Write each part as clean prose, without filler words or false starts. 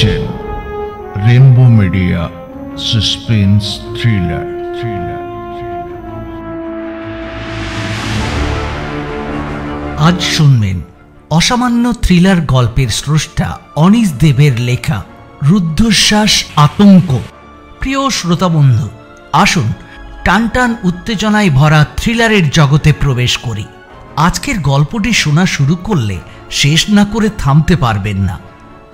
Jail, rainbow media suspense thriller. आज सुनबेन असामान्य थ्रिलर गल्पेर स्रष्टा अनीश देवेर लेखा रुद्धश्वास आतंक। प्रिय श्रोता बंधु, आसुन टान टान उत्तेजनाय भरा थ्रिलारेर जगते प्रवेश करी। आजकेर गल्पटी शोना शुरू करले शेष ना करे थामते पारबेन ना।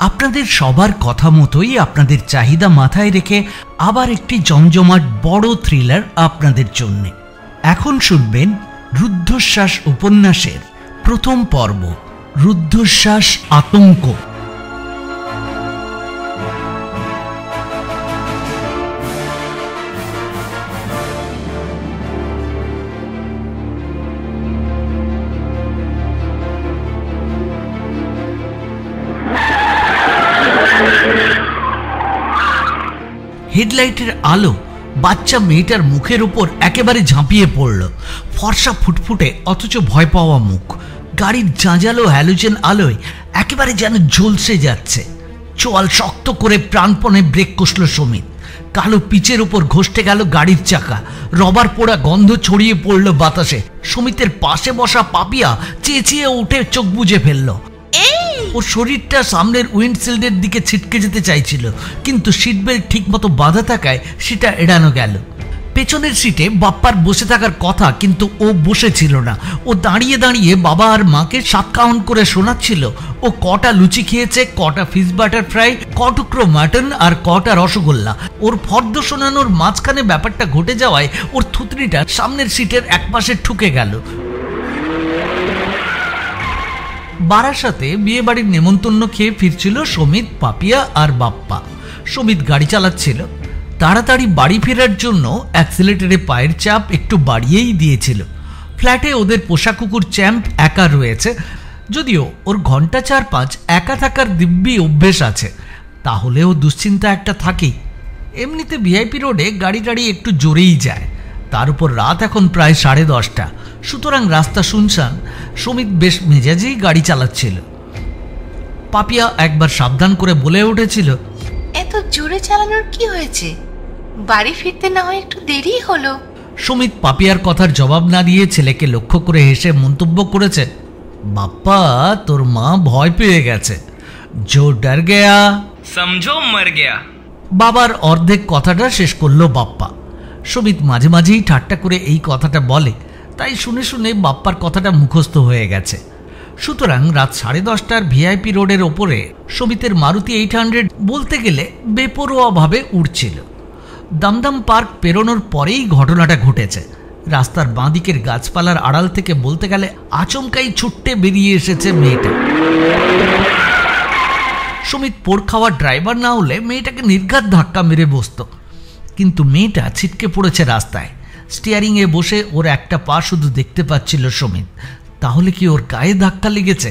आपनादेर सबार कथा मतोई आपनादेर चाहिदा माथाय रेखे आबार एकटी जमजमाट बड़ो थ्रिलार आपनादेर जन्य। एखन शुनबेन रुद्धश्वास उपन्यासेर प्रथम पर्व, रुद्धश्वास आतंक। हेडलाइटेर आलो बाच्चा मेटार मुखेर ऊपर एकेबारे झाँपिए पड़ल। फर्सा फुटफुटे अथच भय पावा मुख, गाड़ीर जाजालो हैलोजेन आलोय एकेबारे जेन झलसे जाच्छे। चोयाल शक्त करे प्राणपणे ब्रेक कषल समित। कालो पिचेर ऊपर घषते गेल गाड़ीर चाका, रबार पोड़ा गन्ध छड़िए पड़ल बातासे। समितेर पाशे बसा पापिया चेचिए उठे चोख बुजे फेलल। ওর শরীরটা সামনের উইন্ডশিল্ডের দিকে ছিটকে যেতে চাইছিল, কিন্তু সিটবেল্ট ঠিকমতো বাঁধা থাকায় সেটা এড়ানো গেল। পেছনের সিটে বাপ্পার বসে থাকার কথা, কিন্তু ও বসেছিল না। ও দাঁড়িয়ে দাঁড়িয়ে বাবা আর মাকে সাত কাউন্ট করে শোনাচ্ছিল ও কটা লুচি খেয়েছে, কটা ফিশ বাটার ফ্রাই, কটুকরো মাটন আর কটা রসগোল্লা। ওর ফর্দ শোনানোর মাঝখানে ব্যাপারটা ঘটে যাওয়ায় ওর থুতনিটা সামনের সিটের এক পাশে ঠুকে গেল। বারাসাতে বিয়েবাড়ির নেমন্তন্ন খেয়ে ফিরছিল সমিত, পাপিয়া আর বাপ্পা। সমিত গাড়ি চালাচ্ছিল। তাড়াতাড়ি বাড়ি ফেরার জন্য অ্যাক্সিলারেটরে পায়ের চাপ একটু বাড়িয়েই দিয়েছিল। ফ্ল্যাটে ওদের পোষা কুকুর চ্যাম্প একা রয়েছে। যদিও ওর ঘন্টা ৪-৫ একা থাকার দিব্যি অভ্যেস আছে, তাহলেও দুশ্চিন্তা একটা থাকেই। এমনিতে ভিআইপি রোডে গাড়ি টাড়ি একটু জোরেই যায়, তার উপর রাত এখন প্রায় ১০:৩০। সুতরাং রাস্তা শুনশান। সমিত বেশ মেজাজেই গাড়ি চালাচ্ছিল। পাপিয়া একবার সাবধান করে বলে উঠেছিল, এত জোরে চালানোর কি হয়েছে, বাড়ি ফিরতে না হয় একটু দেরি হলো। সমিত পাপিয়ার কথার জবাব না দিয়ে ছেলেকে লক্ষ্য করে হেসে মন্তব্য করেছে, বাপ্পা তোর মা ভয় পেয়ে গেছে, জো ডর গয়া সমঝো মর গয়া। বাবার অর্ধেক কথাটা শেষ করলো বাপ্পা। সমিত মাঝে মাঝেই ঠাট্টা করে এই কথাটা বলে, তাই শুনে শুনে বাপ্পার কথাটা মুখস্থ হয়ে গেছে। সুতরাং রাত ১০:৩০ ভিআইপি রোডের ওপরে সমিতের মারুতি ৮০০ বলতে গেলে বেপরোয়াভাবে উঠছিল। দমদম পার্ক পেরোনোর পরেই ঘটনাটা ঘটেছে। রাস্তার বাঁদিকের গাছপালার আড়াল থেকে বলতে গেলে আচমকাই ছুট্টে বেরিয়ে এসেছে মেয়েটা। সমিত পোড় খাওয়া ড্রাইভার না হলে মেয়েটাকে নির্ঘাত ধাক্কা মেরে বসত, কিন্তু মেয়েটা ছিটকে পড়েছে রাস্তায়। স্টিয়ারিংয়ে বসে ওর একটা পা শুধু দেখতে পাচ্ছিল সমিত। তাহলে কি ওর গায়ে ধাক্কা লেগেছে?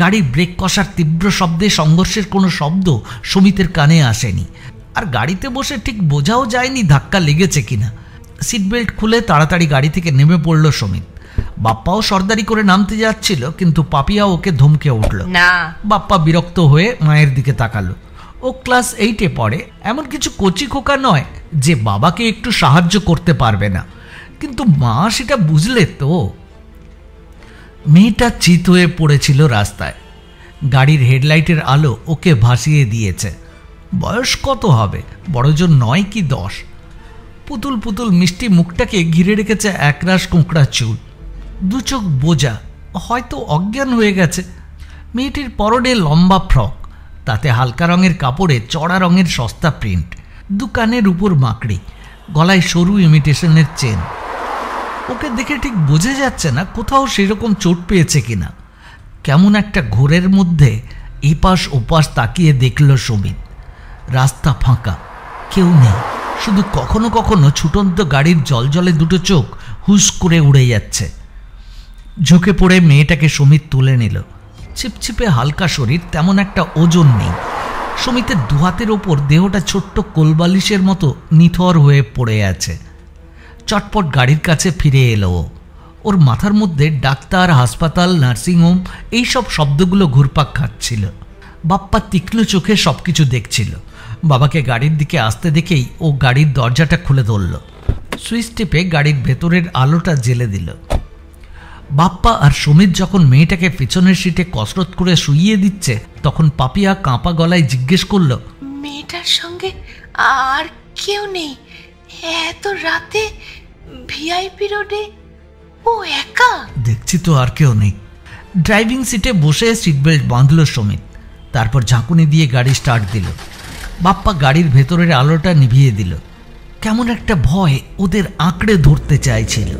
গাড়ির ব্রেক কষার তীব্র শব্দে সংঘর্ষের কোনো শব্দ সমিতের কানে আসেনি, আর গাড়িতে বসে ঠিক বোঝাও যায়নি ধাক্কা লেগেছে কিনা। সিটবেল্ট খুলে তাড়াতাড়ি গাড়ি থেকে নেমে পড়ল সমিত। বাপ্পাও সর্দারি করে নামতে যাচ্ছিল, কিন্তু পাপিয়া ওকে ধমকে উঠল, না। বাপ্পা বিরক্ত হয়ে মায়ের দিকে তাকালো। ও ক্লাস ৮-এ পড়ে, এমন কিছু কচি খোকা নয় যে বাবাকে একটু সাহায্য করতে পারবে না, কিন্তু মা সেটা বুঝলে তো। মেয়েটা চিত হয়ে পড়েছিল রাস্তায়। গাড়ির হেডলাইটের আলো ওকে ভাসিয়ে দিয়েছে। বয়স কত হবে, বড়জন ৯ কি ১০। পুতুল পুতুল মিষ্টি মুখটাকে ঘিরে রেখেছে একরাশ কোঁকড়া চুল, দু চোখ বোঝা, হয়তো অজ্ঞান হয়ে গেছে। মেয়েটির পরনে লম্বা ফ্রক, তাতে হালকা রঙের কাপড়ে চড়া রঙের সস্তা প্রিন্ট, দুকানের উপর মাকড়ি, গলায় সরু ইমিটেশনের চেন। ওকে দেখে ঠিক বোঝা যাচ্ছে না কোথাও সেরকম চোট পেয়েছে কিনা। কেমন একটা ঘোরের মধ্যে এপাশ ওপাশ তাকিয়ে দেখল সমিত। রাস্তা ফাঁকা, কেউ নেই, শুধু কখনো কখনো ছুটন্ত গাড়ির জলজলে দুটো চোখ হুস করে উড়ে যাচ্ছে। ঝুঁকে পড়ে মেয়েটাকে সমিত তুলে নিল। ছিপছিপে হালকা শরীর, তেমন একটা ওজন নেই। সমিতের দুহাতের ওপর দেহটা ছোট্ট কোলবালিশের মতো নিথর হয়ে পড়ে আছে। চটপট গাড়ির কাছে ফিরে এলো। ওর মাথার মধ্যে ডাক্তার, হাসপাতাল, নার্সিংহোম এইসব শব্দগুলো ঘুরপাক খাচ্ছিল। बाप्पा तीक्ष्ण चोखे सबकिछु देखछिल। बाबाके गाड़ीर दिके आसते देखेई ओ गाड़ीर दरजाटा खुले धरल, सुइच टिपे गाड़ीर भेतरेर आलोटा जेले दिल। बाप्पा और सुमित जखन मेयेटाके पिछनेर सीटे कसरत करे शुइये दिच्छे तखन पापिया काँपा गलाय जिज्ञेस करल, मेयेटार संगे आर केउ नेई? एत राते ভিআইপি রোডে ও একা? দেখছি তো আর কেউ নেই। ড্রাইভিং সিটে বসে সিট বেল্ট বাঁধল সুমিত, তারপর ঝাঁকুনি দিয়ে গাড়ি স্টার্ট দিল। বাপ্পা গাড়ির ভেতরের আলোটা নিভিয়ে দিল, কেমন একটা ভয় ওদের আঁকড়ে ধরতে চাইছিল।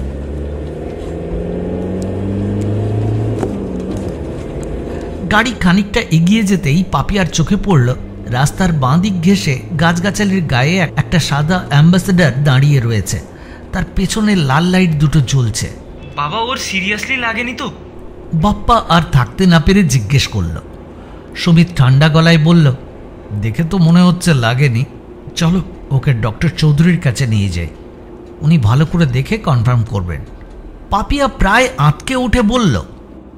গাড়ি খানিকটা এগিয়ে যেতেই পাপিয়ার চোখে পড়ল রাস্তার বাঁ দিক ঘেঁষে গাছগাছালির গায়ে একটা সাদা অ্যাম্বাসেডর দাঁড়িয়ে রয়েছে, তার পেছনে লাল লাইট দুটো জ্বলছে। বাবা ওর সিরিয়াসলি লাগেনি তো? বাপ্পা আর থাকতে না পেরে জিজ্ঞেস করল। সুমিত ঠান্ডা গলায় বলল, দেখে তো মনে হচ্ছে লাগেনি, চলো ওকে ডক্টর চৌধুরীর কাছে নিয়ে যাই, উনি ভালো করে দেখে কনফার্ম করবেন। পাপিয়া প্রায় আঁতকে উঠে বলল,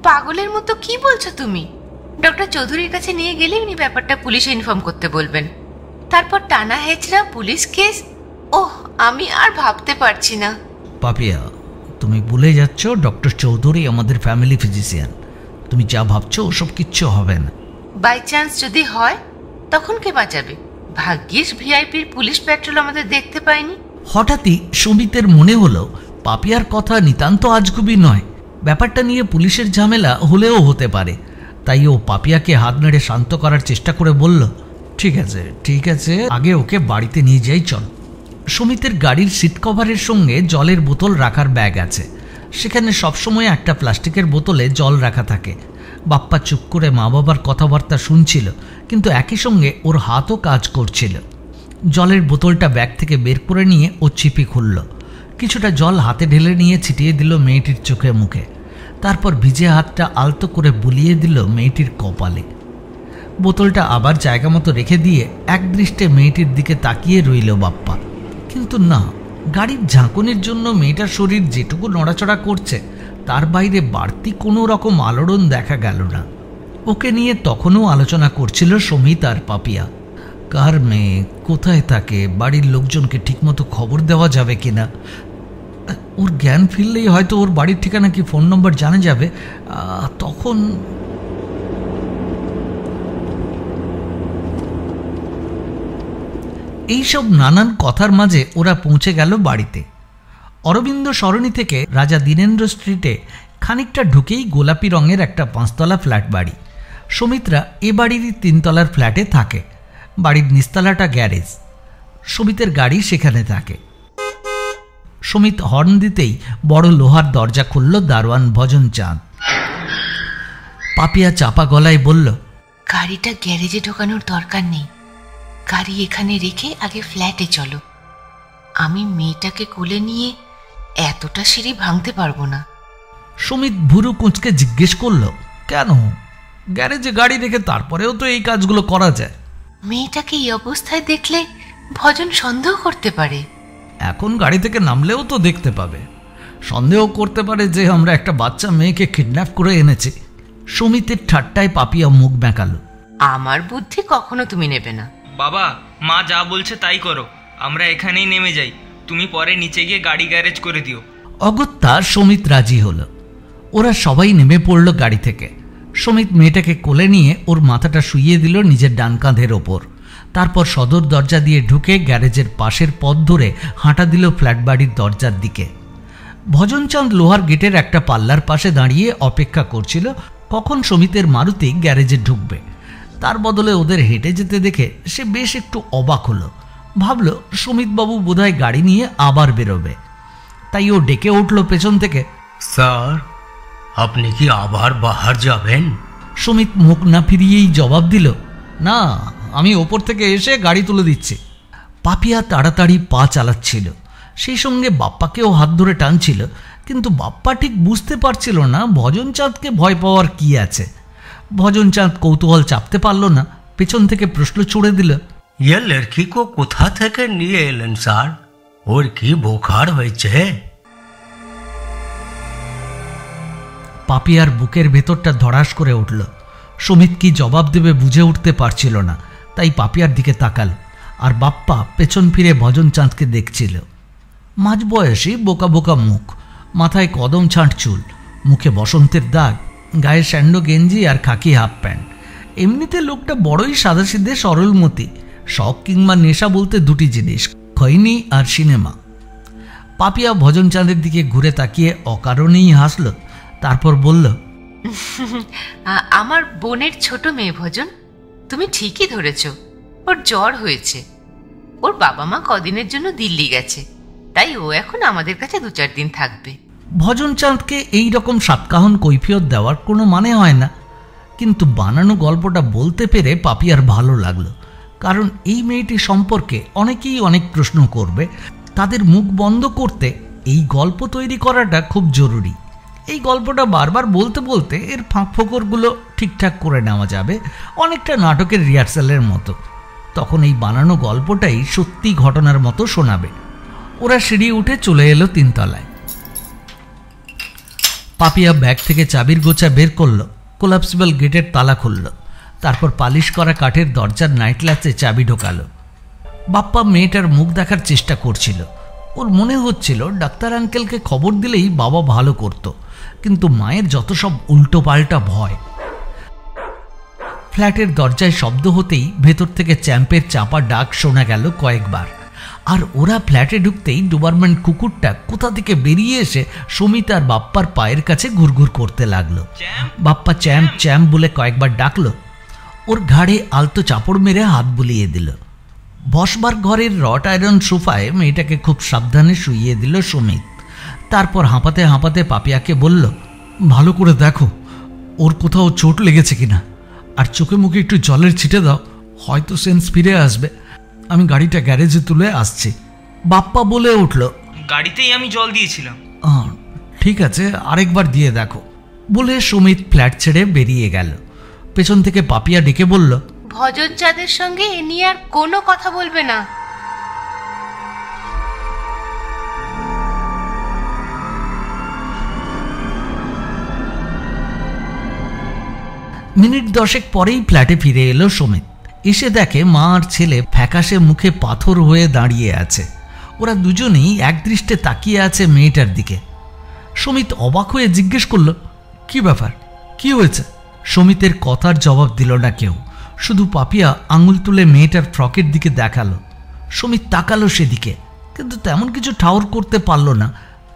পাগলের মতো কি বলছো তুমি? ডক্টর চৌধুরীর কাছে নিয়ে গেলে উনি ব্যাপারটা পুলিশে ইনফর্ম করতে বলবেন, তারপর টানা হেঁচড়া পুলিশ কেস। ওহ, আমি আর ভাবতে পারছি না। পাপিয়া, তুমি ভুলে যাচ্ছ ডক্টর চৌধুরী আমাদের ফ্যামিলি ফিজিশিয়ান, তুমি যা ভাবছো ওসব কিচ্ছু হবে না। বাই চান্স যদি হয় তখন কে বাঁচাবে? ভাগ্যিস ভিআইপির পুলিশ প্যাট্রোল আমাদের দেখতে পায়নি। হঠাৎই সুমিতের মনে হলো পাপিয়ার কথা নিতান্ত আজগুবি নয়, ব্যাপারটা নিয়ে পুলিশের ঝামেলা হলেও হতে পারে। তাই ও পাপিয়াকে হাত নেড়ে শান্ত করার চেষ্টা করে বলল, ঠিক আছে ঠিক আছে, আগে ওকে বাড়িতে নিয়ে যাই চল। সুমিতের গাড়ির সিট কভারের সঙ্গে জলের বোতল রাখার ব্যাগ আছে, সেখানে সবসময় একটা প্লাস্টিকের বোতলে জল রাখা থাকে। বাপ্পা চুপ করে মা বাবার কথাবার্তা শুনছিল, কিন্তু একই সঙ্গে ওর হাতও কাজ করছিল। জলের বোতলটা ব্যাগ থেকে বের করে নিয়ে ও ছিপি খুলল, কিছুটা জল হাতে ঢেলে নিয়ে ছিটিয়ে দিল মেয়েটির চোখে মুখে, তারপর ভিজে হাতটা আলতো করে বুলিয়ে দিল মেয়েটির কপালে। বোতলটা আবার জায়গা মতো রেখে দিয়ে একদৃষ্টে মেয়েটির দিকে তাকিয়ে রইল বাপ্পা, কিন্তু না, গাড়ির ঝাঁকুনির জন্য মেয়েটার শরীর যেটুকু নড়াচড়া করছে তার বাইরে বাড়তি কোনো রকম আলোড়ন দেখা গেল না। ওকে নিয়ে তখনও আলোচনা করছিল সুমিত আর পাপিয়া, কার মেয়ে, কোথায় থাকে, বাড়ির লোকজনকে ঠিকমতো খবর দেওয়া যাবে কিনা, ওর জ্ঞান ফিরলেই হয়তো ওর বাড়ির ঠিকানা কি ফোন নম্বর জানা যাবে। তখন এইসব নানান কথার মাঝে ওরা পৌঁছে গেল বাড়িতে। অরবিন্দ সরণি থেকে রাজা দীনেন্দ্র স্ট্রিটে খানিকটা ঢুকেই গোলাপি রঙের একটা পাঁচতলা ফ্ল্যাট বাড়ি। সুমিত্রা এ বাড়িরই তিনতলার ফ্ল্যাটে থাকে, বাড়ির নিচতলাটা গ্যারেজ, সুমিতের গাড়ি সেখানে থাকে। সুমিত হর্ন দিতেই বড় লোহার দরজা খুলল দারোয়ান ভজন চাঁদ। পাপিয়া চাপা গলায় বলল, গাড়িটা গ্যারেজে ঢোকানোর দরকার নেই, গাড়ি এখানে রেখে আগে ফ্ল্যাটে চলো। আমি মেয়েটাকে কোলে নিয়ে এতটা সিঁড়ি ভাঙতে পারবো না। সুমিত ভুরু কুঁচকে জিজ্ঞেস করলো, কেন? গ্যারেজে গাড়ি রেখে তারপরেও তো এই কাজগুলো করা যায়। মেয়েটাকে এই অবস্থায় দেখলে ভজন সন্দেহ করতে পারে। এখন গাড়ি থেকে নামলেও তো দেখতে পাবে, সন্দেহ করতে পারে যে আমরা একটা বাচ্চা মেয়েকে কিডন্যাপ করে এনেছি। সুমিতের ঠাট্টায় পাপিয়া মুখ বেঁকালো। আমার বুদ্ধি কখনো তুমি নেবে না। বাবা, মা যা বলছে তাই করো, আমরা এখানেই নেমে যাই, তুমি পরে নিচে গিয়ে গাড়ি গ্যারেজ করে দিও। অগত্যা সুমিত রাজি হলো। ওরা সবাই নেমে পড়ল গাড়ি থেকে। সুমিত মেয়েটাকে কোলে নিয়ে ওর মাথাটা শুইয়ে দিল নিজের ডান কাঁধের ওপর, তারপর সদর দরজা দিয়ে ঢুকে গ্যারেজের পাশের পথ ধরে হাঁটা দিল ফ্ল্যাট বাড়ির দরজার দিকে। ভজনচাঁদ লোহার গেটের একটা পাল্লার পাশে দাঁড়িয়ে অপেক্ষা করছিল কখন সুমিতের মারুতি গ্যারেজে ঢুকবে। তার বদলে ওদের হেঁটে যেতে দেখে সে বেশ একটু অবাক হলো, ভাবল সুমিতবাবু বোধহয় গাড়ি নিয়ে আবার বেরোবে। তাই ও ডেকে উঠল পেছন থেকে, স্যার আপনি কি আবার বাহার যাবেন? সুমিত মুখ না ফিরিয়েই জবাব দিল, না, আমি ওপর থেকে এসে গাড়ি তুলে দিচ্ছি। পাপিয়া তাড়াতাড়ি পা চালাচ্ছিল, সেই সঙ্গে বাপ্পাকেও হাত ধরে টানছিল, কিন্তু বাপ্পা ঠিক বুঝতে পারছিল না ভজনচাঁদকে ভয় পাওয়ার কি আছে। ভজনচাঁদ কৌতূহল চাপতে পারল না, পেছন থেকে প্রশ্ন ছুড়ে দিল, ইয়ে লড়কি কো কোথা থেকে নিয়ে এলেন স্যার? ওর কি বোখার হয়েছে? পাপিয়ার বুকের ভেতরটা ধড়াস করে উঠল, सुमित की जवाब देबे बुझे उठते पारछिलो ना ताई पापियार दिके ताकाल और बाप्पा पेछन फिरे भजन चाँद के देखछिलो। माझ बयसी बोका बोका मुख, माथाय कदम छाँट चुल, मुखे बसंतेर दाग, गाये सैंडो गेंजी और खाकी हाफ पैंट। एमनिते लोकटा बड़ोई सादासिधे सरलमती, शौक किंबा नेशा बोलते दुटी जिनिस खैनी और सिनेमा। पापिया भजन चाँदेर दिके घुरे ताकिये अकारणेई हासलो, तारपर बोललो, आमार बोनेर छोटो मेये भजन, तुमी ठीकई धरेछो, ओर ज्वर हयेछे, ओर बाबा मा कदिनेर जोन्नो दिल्ली गेछे, ताई ओ एखोन आमादेर काछे दो चार दिन थाकबे। भजन चाँद के एई रकम सातकाहन कैफियत देवार कोनो माने हय ना, किन्तु बानानो गल्पटा बोलते पेरे पापियार भालो लागलो, कारण एई मेयेटी सम्पर्के अनेकेई अनेक प्रश्न करबे, तादेर मुख बंद करते एई गल्प तैरी कराटा खूब जरूरी। এই গল্পটা বারবার বলতে বলতে এর ফাঁক ফোকরগুলো ঠিকঠাক করে নেওয়া যাবে, অনেকটা নাটকের রিহার্সালের মতো। তখন এই বানানো গল্পটাই সত্যি ঘটনার মতো শোনাবে। ওরা সিঁড়ি উঠে চলে এলো তিনতলায়। পাপিয়া ব্যাগ থেকে চাবির গোছা বের করলো, কোলাপসিবল গেটের তালা খুললো, তারপর পালিশ করা কাঠের দরজার নাইট ল্যাচে চাবি ঢোকালো। বাপ্পা মেয়েটার মুখ দেখার চেষ্টা করছিল। ওর মনে হচ্ছিল ডাক্তার আঙ্কেলকে খবর দিলেই বাবা ভালো করতো, किन्तु मायेर जत सब उल्टो पाल्टा भय। फ्लैटेर दरजाय शब्द होतेई भेतर थेके चैम्पेर चापा डाक शोना गेल कयेकबार। आर ओरा फ्लैटे ढुकतेई डोबारम्यान कुकुरटा कोथा थेके बेरिये एसे सुमित आर बाप्पार पायेर काछे घुरघुर करते लागलो। बाप्पा चैम्प चैम्प बोले कयेकबार डाकलो, ओर घाड़े आलतो चापड़ मेरे हाथ बुलिये दिल। बसबार घरेर रट आयरन सोफाय मेयेटाके खूब साबधाने शुइये दिल सुमित। तारपर हाँपाते हाँपाते पापिया के बोल्लो, भालो करे देखो ओर कोथाओ चोट लेगेछे किना, आर चोखे मुखे एकटु जलेर छिटे दाओ, होयतो सेंस फिरे आसबे, आमी गाड़ीटा ग्यारेजे तुले आसछि। बाप्पा बोले उठलो, गाड़ीतेई आमी जल दियेछिलाम। हाँ ठीक आछे, आरेकबार दिये देखो बोले सुमित फ्लैट छेड़े बेरिये गेल। पेछन थेके पापिया डेके बोल्लो, भजन चाँदेर संगे ए निये आर कोनो कथा बोलबे ना। मिनिट दशेक परेई फ्लैटे फिरे एलो सुमित। एसे देखे मा आर छेले फैकाशे मुखे पाथर हये दाड़िये आछे। ओरा दुजोनेई एक दृष्टिते ताकिये आछे मेयेटार दिके। सुमित अबाक हये जिज्ञेस करलो, कि ब्यापार, कि हयेछे? सुमितेर कथार जवाब दिल ना केउ, शुधु पापिया आंगुल तुले मेयेटार फ्रकेर दिके देखालो। सुमित ताकालो सेदिके, किन्तु तेमन किछु ठाउर करते पारलो ना।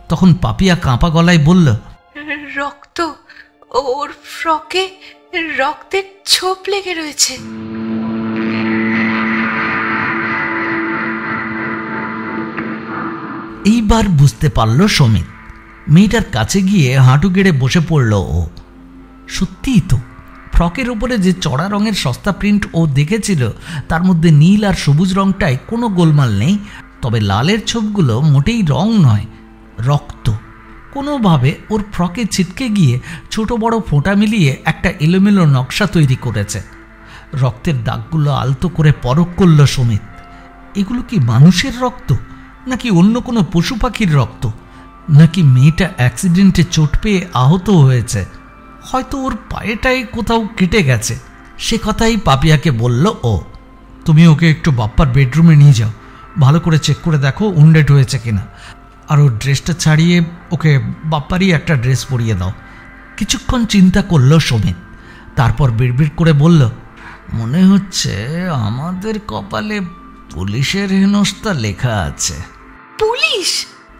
तखन पापिया काँपा गलाय बोललो, रक्त ओर फ्रके रक्तेर छोप लेगे रयेछे। एइबार बुझते पारलो सुमित। मेयेटार काछे गिये हाँटु गेड़े बसे पड़लो ओ। सत्यिई तो फ्रकेर उपरे जे चड़ा रंगेर सस्ता प्रिंट ओ देखेछिलो तार मध्ये नील आर सबुज रंगटाय कोनो गोलमाल नेई, तबे लालेर छोपगुलो मोटेई रंग नय, रक्त। कोनो भावे ओर फ्रके छिटके गिये छोटो बड़ो फोटा मिलिए एकटा एलोमेलो नक्शा तैरी करेछे। रक्तेर दागगुलो आलतो करे परख करलो सुमित। एगुलो कि मानुषेर रक्त नाकि अन्य कोनो पशु पाखिर रक्त, नाकि मेयेटा एक्सिडेंटे चोट पेये आहत हयेछे, हयतो ओर पायेटाई कोथाओ केटे गेछे। से कथाई पापियाके बोललो ओ, तुमि ओके एकटु बाप्पार बेडरुमे निये जाओ, भालो करे चेक करे देखो उन्डेड हयेछे किना, और वो ड्रेसटा छाड़िए ओके बाप्पारी एक ड्रेस परिए दाओ। किछुक्षण चिंता करलो सुमित, तारपर बिड़बिड़ करे बोललो, मने होच्छे आमादेर कपाले पुलिशेर हेनस्था लेखा आछे। पुलिश?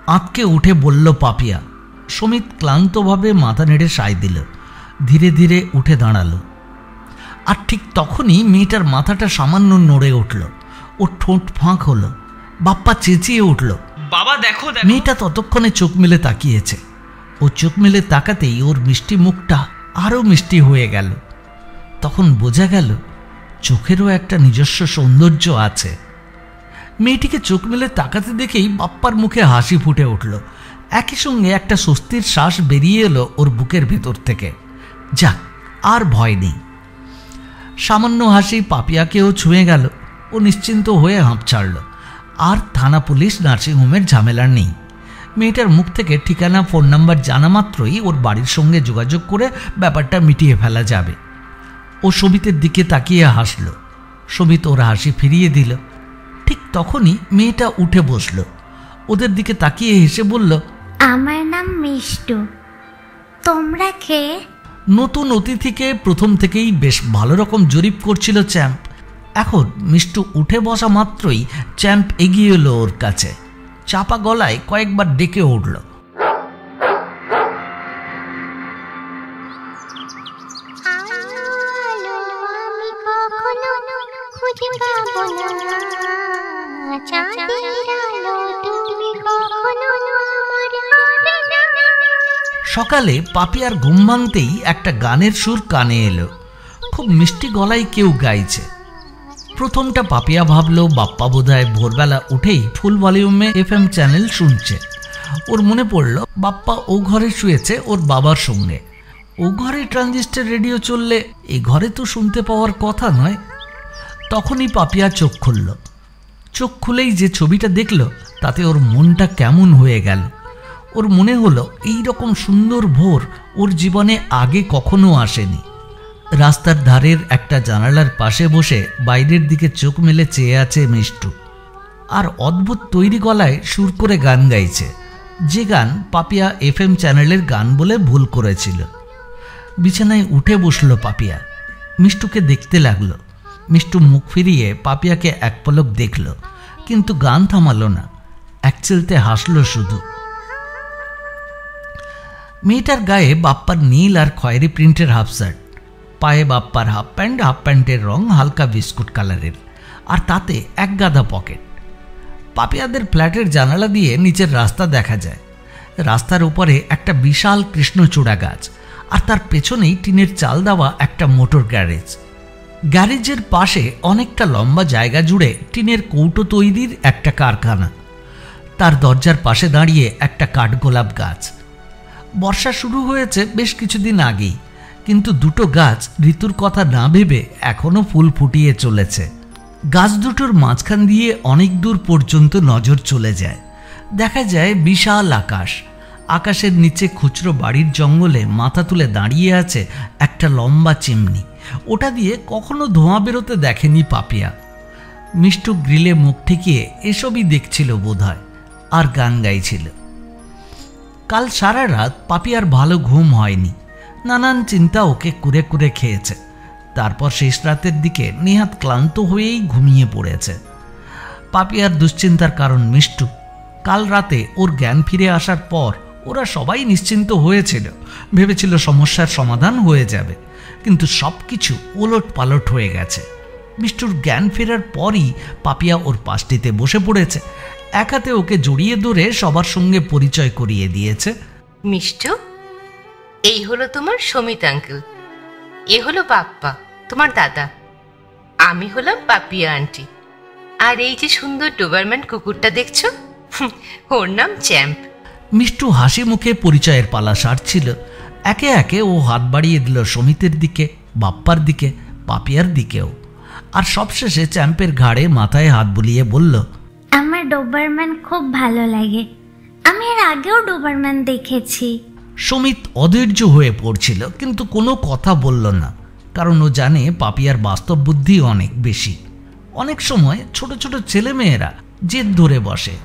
आँतके उठे बोललो पापिया। सुमित क्लान्तभावे माथा नेड़े साय दिल, धीरे धीरे उठे दाड़ालो। और ठीक तखनई मेयेटार माथाटा सामान्य नड़े उठलो, ओर ठोंट फाँक हलो। बाप्पा चेचिए उठलो, बाबा देखो देखो। मेयेटा ततक्षणे चोख मेले ताकियेছে। ও চোখ মেলে তাকাতেই ওর মিষ্টি মুখটা আরো মিষ্টি হয়ে গেল। তখন বোঝা গেল চোখেরও একটা নিজস্ব সৌন্দর্য আছে। মেয়েটিকে চোখ মেলে তাকাতে দেখেই বাপ্পার মুখে হাসি ফুটে উঠল, একই সঙ্গে একটা স্বস্তির শ্বাস বেরিয়ে এলো ওর বুকের ভেতর থেকে। যাক, আর ভয় নেই। সামান্য হাসি পাপিয়াকেও ছুঁয়ে গেল। ও নিশ্চিন্ত হয়ে হাঁপ ছাড়ল। আর থানা পুলিশ নার্সিংহোমের ঝামেলা নেই। মেয়েটার মুখ থেকে ঠিকানা, ফোন নাম্বার জানা মাত্রই ওর বাড়ির সঙ্গে যোগাযোগ করে ব্যাপারটা মিটিয়ে ফেলা যাবে। ओ शोभितेर दिके ताकिये हासलो। शोभित ओर हासि फिरिये दिल। ठीक तखोनी मेयेटा उठे बसलो। ओदेर दिके ताकिये हेसे बोललो, आमार नाम मिष्टु, तोमरा के? नतून अतिथिके प्रथम थेकेई बेश भालो रकम जरिप करछिलो চ্যাম্প। এখন মিষ্টু उठे बसा मात्रई চ্যাম্প एगिये एलो ओर काছে। चापा गलाय कयेकबार डेके उठलो, सकाले पापियार घुम भांगतेई एकटा गानेर सुर काने एलो। खूब मिष्टि गलाय केउ गाइछे। प्रथमटा पापिया भाबलो बाप्पा बोधहय भोरबेला उठेई फुल वॉल्यूमे एफएम चैनल शुनछे। ओर मने पड़लो बाप्पा ओ घरे शुएछे ओर बाबार संगे। ओ घरे ट्रांजिस्टर रेडियो चलले ए घरे तो शुनते पावार कथा नय। तखोनी पापिया चोख खुललो। चोख खुलेई जे छबिटा देखलो ताते ओर मनटा केमन हये गेल। ओर मने हलो एई रकम सुंदर भोर ओर जीवने आगे कखनो आसेनी। রাস্তার ধারের একটা জানালার পাশে বসে বাইরের দিকে চোখ মেলে চেয়ে আছে মিষ্টু। আর অদ্ভুত তৈরি গলায় সুর করে গান গাইছে, যে গান পাপিয়া এফএম চ্যানেলের গান বলে ভুল করেছিল। বিছানায় উঠে বসলো পাপিয়া। মিষ্টুকে দেখতে লাগলো। মিষ্টু মুখ ফিরিয়ে পাপিয়াকে এক পলক দেখলো, কিন্তু গান থামালো না। একচিলতে হাসলো শুধু। মেয়েটার গায়ে বাপ্পার নীল আর খয়েরি প্রিন্টের হাফ শার্ট, পায়ে বাপ্পার হাফ প্যান্ট। হাফ প্যান্টের রং হালকা বিস্কুট কালারের, আর তাতে এক গাদা পকেট। পাপিয়াদের ফ্ল্যাটের জানালা দিয়ে নিচের রাস্তা দেখা যায়। রাস্তার উপরে একটা বিশাল কৃষ্ণচূড়া গাছ, আর তার পেছনেই টিনের চাল দেওয়া একটা মোটর গ্যারেজ। গ্যারেজের পাশে অনেকটা লম্বা জায়গা জুড়ে টিনের কৌটো তৈরির একটা কারখানা। তার দরজার পাশে দাঁড়িয়ে একটা কাঠগোলাপ গাছ। বর্ষা শুরু হয়েছে বেশ কিছুদিন আগেই, किन्तु दुटो गाछ ऋतुर कथा ना भेबे एखोनो फुल फुटिये चलेछे। गाछ दुटोर माझखान दिये अनेक दूर पर्यन्त नजर चले जाए। देखा जाए विशाल आकाश। आकाशेर नीचे खुचरो बाड़ीर जंगले माथा तुले दाड़िये आछे एकटा लम्बा चिमनी। ओटा दिये कखनो धोंया बेरोते देखेनी पापिया। मिष्टु ग्रिले मुख ठेकिये एसबई देखछिलो बोधहय, आर गान गाइछिलो। काल सारा रात पापियार भालो घुम हयनि। नानान चिंता ओके कुरे कुरे खेयेछे। तारपर शेष रातेर दिके निहात क्लांत होयेई घुमिये पड़ेछे। पापियार दुश्चिंतार कारण मिष्टु। काल राते ओर ज्ञान फिरे आसार पर ओरा सबाई निश्चिंत हयेछिलो, भेबेछिलो समस्यार समाधान हये जाबे, किन्तु सबकिछु ओलट पालट हये गेछे। मिष्टुर ज्ञान फेरार परई पापिया ओर पाशटिते बसे पड़ेछे। एक हाते ओके जड़िये धरे सबार संगे परिचय करिये दियेछे। मिष्टु, এই হলো তোমার সমিত আঙ্কেল, এ হলো বাপ্পা তোমার দাদা, আমি হলাম পাপিয়া আন্টি, আর এই যে সুন্দর ডোবারম্যান কুকুরটা দেখছো ওর নাম চ্যাম্প। মিষ্টু হাসি মুখে পরিচয়ের পালা সারছিল। একে একে ও হাত বাড়িয়ে দিল সমিতের দিকে, বাপ্পার দিকে, পাপিয়ার দিকেও, আর সবশেষে চ্যাম্পের ঘাড়ে মাথায় হাত বুলিয়ে বলল, আমার ডোবারম্যান খুব ভালো লাগে, আমি এর আগেও ডোবারম্যান দেখেছি। समित अधैर्य हुए पड़छिल, किन्तु कोनो कथा बोल्लो ना, कारण ओ जाने पापियार वास्तव बुद्धि अनेक बेशी। अनेक समय छोटो छोटो छेले मेयेरा जेद धरे बसे,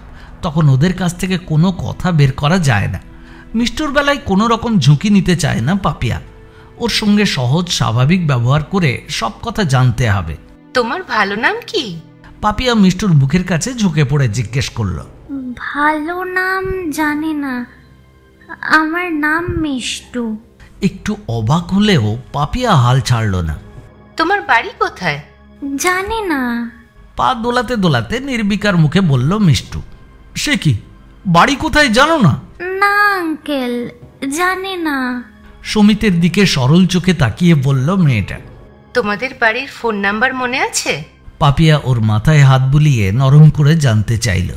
तखन ओदेर काछ थेके कोनो कथा बेर करा जाय ना। मिष्टुर बेलाय कोनो रकम झुंकी निते चाय ना पापिया। ओर संगे सहज स्वाभाविक व्यवहार करे सब कथा जानते हबे। तोमार भालो नाम कि? पापिया मिष्टुर मुखेर काछे झुके पड़े जिज्ञेस करलो। भालो नाम जाने ना, আমার নাম মিষ্টু। একটু অবাক হলেও পাপিয়া হাল ছাড়লো না। তোমার বাড়ি কোথায়? জানি না, পা দোলাতে দোলাতে নির্বিকার মুখে বলল মিষ্টু। সে কি, বাড়ি কোথায় জানো না? না আঙ্কেল, জানি না। সমিতের দিকে সরল চোখে তাকিয়ে বলল মেয়েটা, তোমাদের বাড়ির ফোন নাম্বার মনে আছে? পাপিয়া ওর মাথায় হাত বুলিয়ে নরম করে জানতে চাইলো।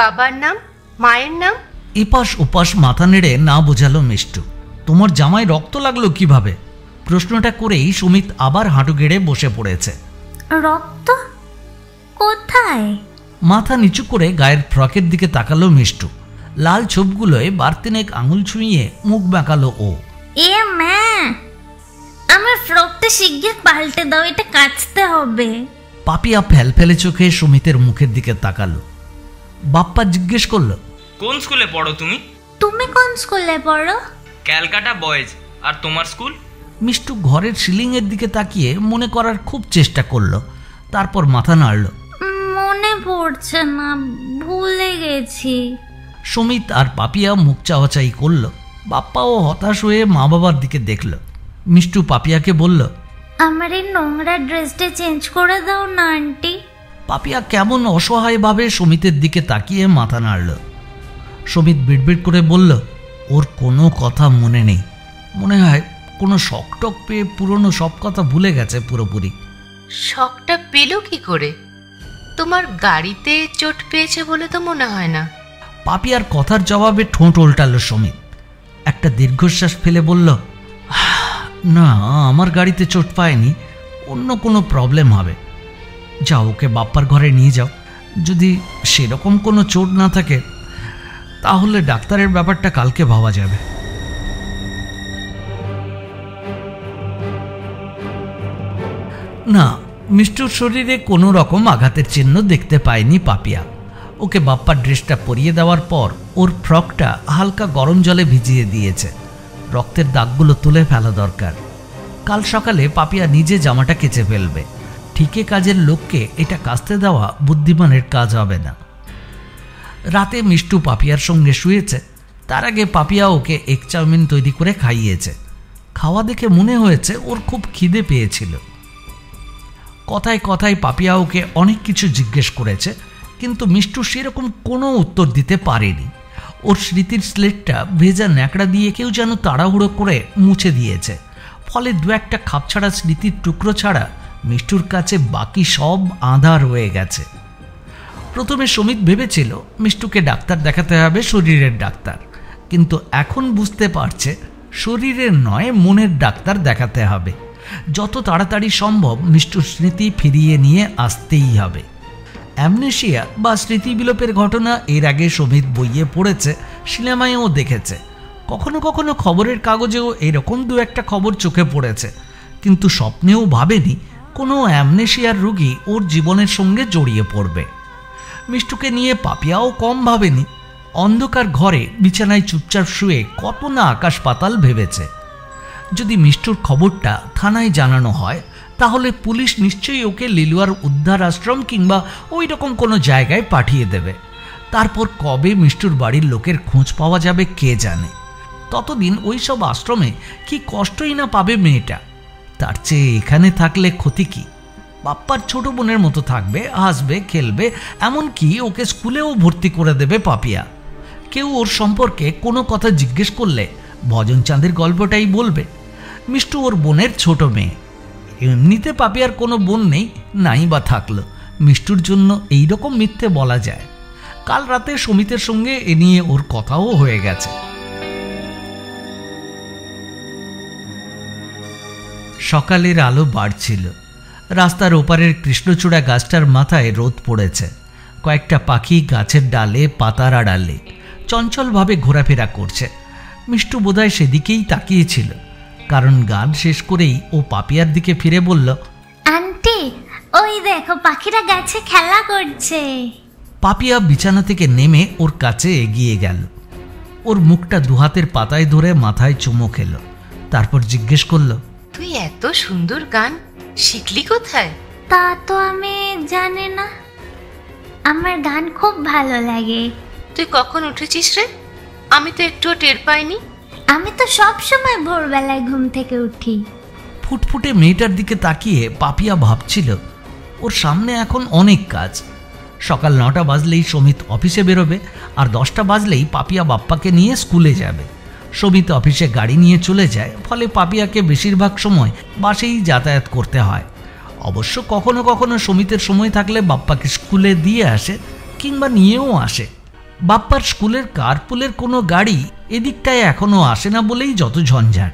বাবার নাম, মায়ের নাম? এপাশ ওপাশ মাথা নেড়ে না বোঝালো মিষ্টু। তোমার জামাই রক্ত লাগলো কিভাবে? প্রশ্নটা করেই সুমিত আবার হাঁটু গেড়ে বসে পড়েছে। রক্ত কোথায়? মাথা নিচু করে গায়ের ফ্রকের দিকে তাকালো মিষ্টু। लाल छोपगुलोय बार्तिनेक आंगुल छुइये मुख बाँकालो ओ। ए मा आमार फ्रकटा शिगगिर पाल्टे दाओ, एटा काचते होबे। पापिया फेलफेले चोखे सुमितेर मुखेर दिके ताकालो। बाप्पा जिज्ञेस करलो, कोन स्कुले पढ़ो तुमी? तुमी कोन स्कुले पढ़ो? क्यालकाटा बॉयज। आर तोमार स्कुल? मिष्टु घरेर सिलिंगेर दिके ताकिये मने करार खूब चेष्टा करलो, तारपर माथा नाड़लो। मने पड़छे ना, भुले गेছি। सुमित आर पापिया मुख चावाचाई करलो। बाप्पाओ हताश हये मा-बाबार दिके देखलो। मिष्टु पापियाके बोललो, आमार एई नोंगरा ड्रेसटा चेंज करे दाओ ना आंटी। पापिया केमन असहाय भावे सुमितेर दिके ताकिये माथा नाड़लो। सुमित बिड़बिड़ करे बोललो, ओर कोनो कथा मने नेई, मने हय कोनो शकटक पेये पुरानो सब कथा भुले गेছে পুরোপুরি। শকটা পেলো কি করে? তোমার গাড়িতে চোট পেয়েছে বলে তো মনে হয় না। পাপিয়ার কথার জবাবে ঠোঁট উল্টালো সুমিত। একটা দীর্ঘশ্বাস ফেলে বলল, না আমার গাড়িতে চোট পায়নি, অন্য কোনো প্রবলেম হবে। যাও ওকে বাপ্পার ঘরে নিয়ে যাও, যদি সেরকম কোনো চোট না থাকে তাহলে ডাক্তারের ব্যাপারটা কালকে ভাবা যাবে। ना मिष्टुर शरीरे कोनो रकम आघातेर चिन्ह देखते पायनी पापिया। ओके बाप्पार ड्रेसटा परिये देवार पर ओर फ्रकटा हालका गरम जले भिजिए दिएछे, रक्तेर दागगुलो तुले फेला दरकार। काल सकाले पापिया निजे जामाटा केचे फेलबे। ठीके काजेर लोकके एटा कास्ते देवा बुद्धिमानेर काज होबे ना। राते मिष्टु पापियार संगे शुएछे, तार आगे पापिया ओके एक चाउमिन तैरी करे खाइएछे। खावा देखे मने हयेछे ओर खूब खिदे पेयेछिलो। कथाय कथाय पापिया ओके अनेक किछु जिज्ञेस करेছে, किन्तु मिष्टु सेरकम कोनो उत्तर दिते पारेনি। ओर स्मृतिर स्लेटटा भेजा न्याकड़ा दिए केउ जेन ताड़ाहुड़ो करे मुछे दिएছে। फले दु एकटा खापछाड़ा स्मृतिर टुकरो छाड़ा मिष्टुर काछे बाकी सब आधा रये गेছে। प्रथमे सुमित भेबेছিল मिष्टुके डाक्तार देखाते हबे, शरीरेर डाक्तार, किन्तु एखन बुझते पारছে शरीरेर नय मनेर डाक्तार देखाते हबे। যত তাড়াতাড়ি সম্ভব মিষ্টুর স্মৃতি ফিরিয়ে নিয়ে আসতেই হবে। অ্যামনেশিয়া বা স্মৃতি বিলোপের ঘটনা এর আগে সুমিত বইয়ে পড়েছে, সিনেমায়ও দেখেছে, কখনো কখনো খবরের কাগজেও এরকম দু একটা খবর চোখে পড়েছে, কিন্তু স্বপ্নেও ভাবেনি কোনো অ্যামনেশিয়ার রোগী ওর জীবনের সঙ্গে জড়িয়ে পড়বে। মিষ্টুকে নিয়ে পাপিয়াও কম ভাবেনি। অন্ধকার ঘরে বিছানায় চুপচাপ শুয়ে কত না আকাশ পাতাল ভেবেছে। যদি মিষ্টুর খবরটা থানায় জানানো হয় তাহলে পুলিশ নিশ্চয়ই ওকে লিলুয়ার উদ্ধার আশ্রম কিংবা ওই রকম কোনো জায়গায় পাঠিয়ে দেবে। তারপর কবে মিষ্টুর বাড়ির লোকের খোঁজ পাওয়া যাবে কে জানে। ততদিন ওই সব আশ্রমে কি কষ্টই না পাবে মেয়েটা। তার চেয়ে এখানে থাকলে ক্ষতি কি? বাপ্পার ছোট বোনের মতো থাকবে, হাসবে, খেলবে, এমনকি ওকে স্কুলেও ভর্তি করে দেবে পাপিয়া। কেউ ওর সম্পর্কে কোনো কথা জিজ্ঞেস করলে ভজন চাঁদের গল্পটাই বলবে, মিষ্টু ওর বোনের ছোট মেয়ে। এমনিতে পাপিয়ার কোনো বোন নেই, নাই বা থাকলো, মিষ্টুর জন্য এই রকম মিথ্যে বলা যায়। কাল রাতে সুমিতের সঙ্গে এ নিয়ে ওর কথাও হয়ে গেছে। সকালের আলো বাড়ছিল, রাস্তার ওপারের কৃষ্ণচূড়া গাছটার মাথায় রোদ পড়েছে। কয়েকটা পাখি গাছের ডালে পাতার আড়ালে চঞ্চলভাবে ঘোরাফেরা করছে। মিষ্টু বোধহয় সেদিকেই তাকিয়েছিল, কারণ গান শেষ করেই ও পাপিয়ার দিকে ফিরে বলল, আন্টি ওই দেখো পাখিরা গাছে খেলা করছে। পাপিয়া বিছানা থেকে নেমে ওর কাছে এগিয়ে গেল। ওর মুখটা দুহাতের পাতায় ধরে মাথায় চুমো খেল, তারপর জিজ্ঞেস করল, তুই এত সুন্দর গান শিখলি কোথায়? তা তো আমি জানি না, আমার গান খুব ভালো লাগে। তুই কখন উঠেছিস রে? আমি তো একটু টের পাইনি। আমি তো সব সময় ভোরবেলায় ঘুম থেকে উঠি। ফুটফুটে মেয়েটার দিকে তাকিয়ে পাপিয়া ভাবছিল ওর সামনে এখন অনেক কাজ। সকাল ৯টা বাজলেই সুমিত অফিসে বেরোবে, আর ১০টা বাজলেই পাপিয়া বাপ্পাকে নিয়ে স্কুলে যাবে। সুমিত অফিসে গাড়ি নিয়ে চলে যায়, ফলে পাপিয়াকে বেশিরভাগ সময় বাসেই যাতায়াত করতে হয়। অবশ্য কখনো কখনো সুমিতের সময় থাকলে বাপ্পাকে স্কুলে দিয়ে আসে কিংবা নিয়েও আসে। বাপ্পার স্কুলের কারপুলের কোনো গাড়ি এদিকটায় এখনও আসে না বলেই যত ঝঞ্ঝাট।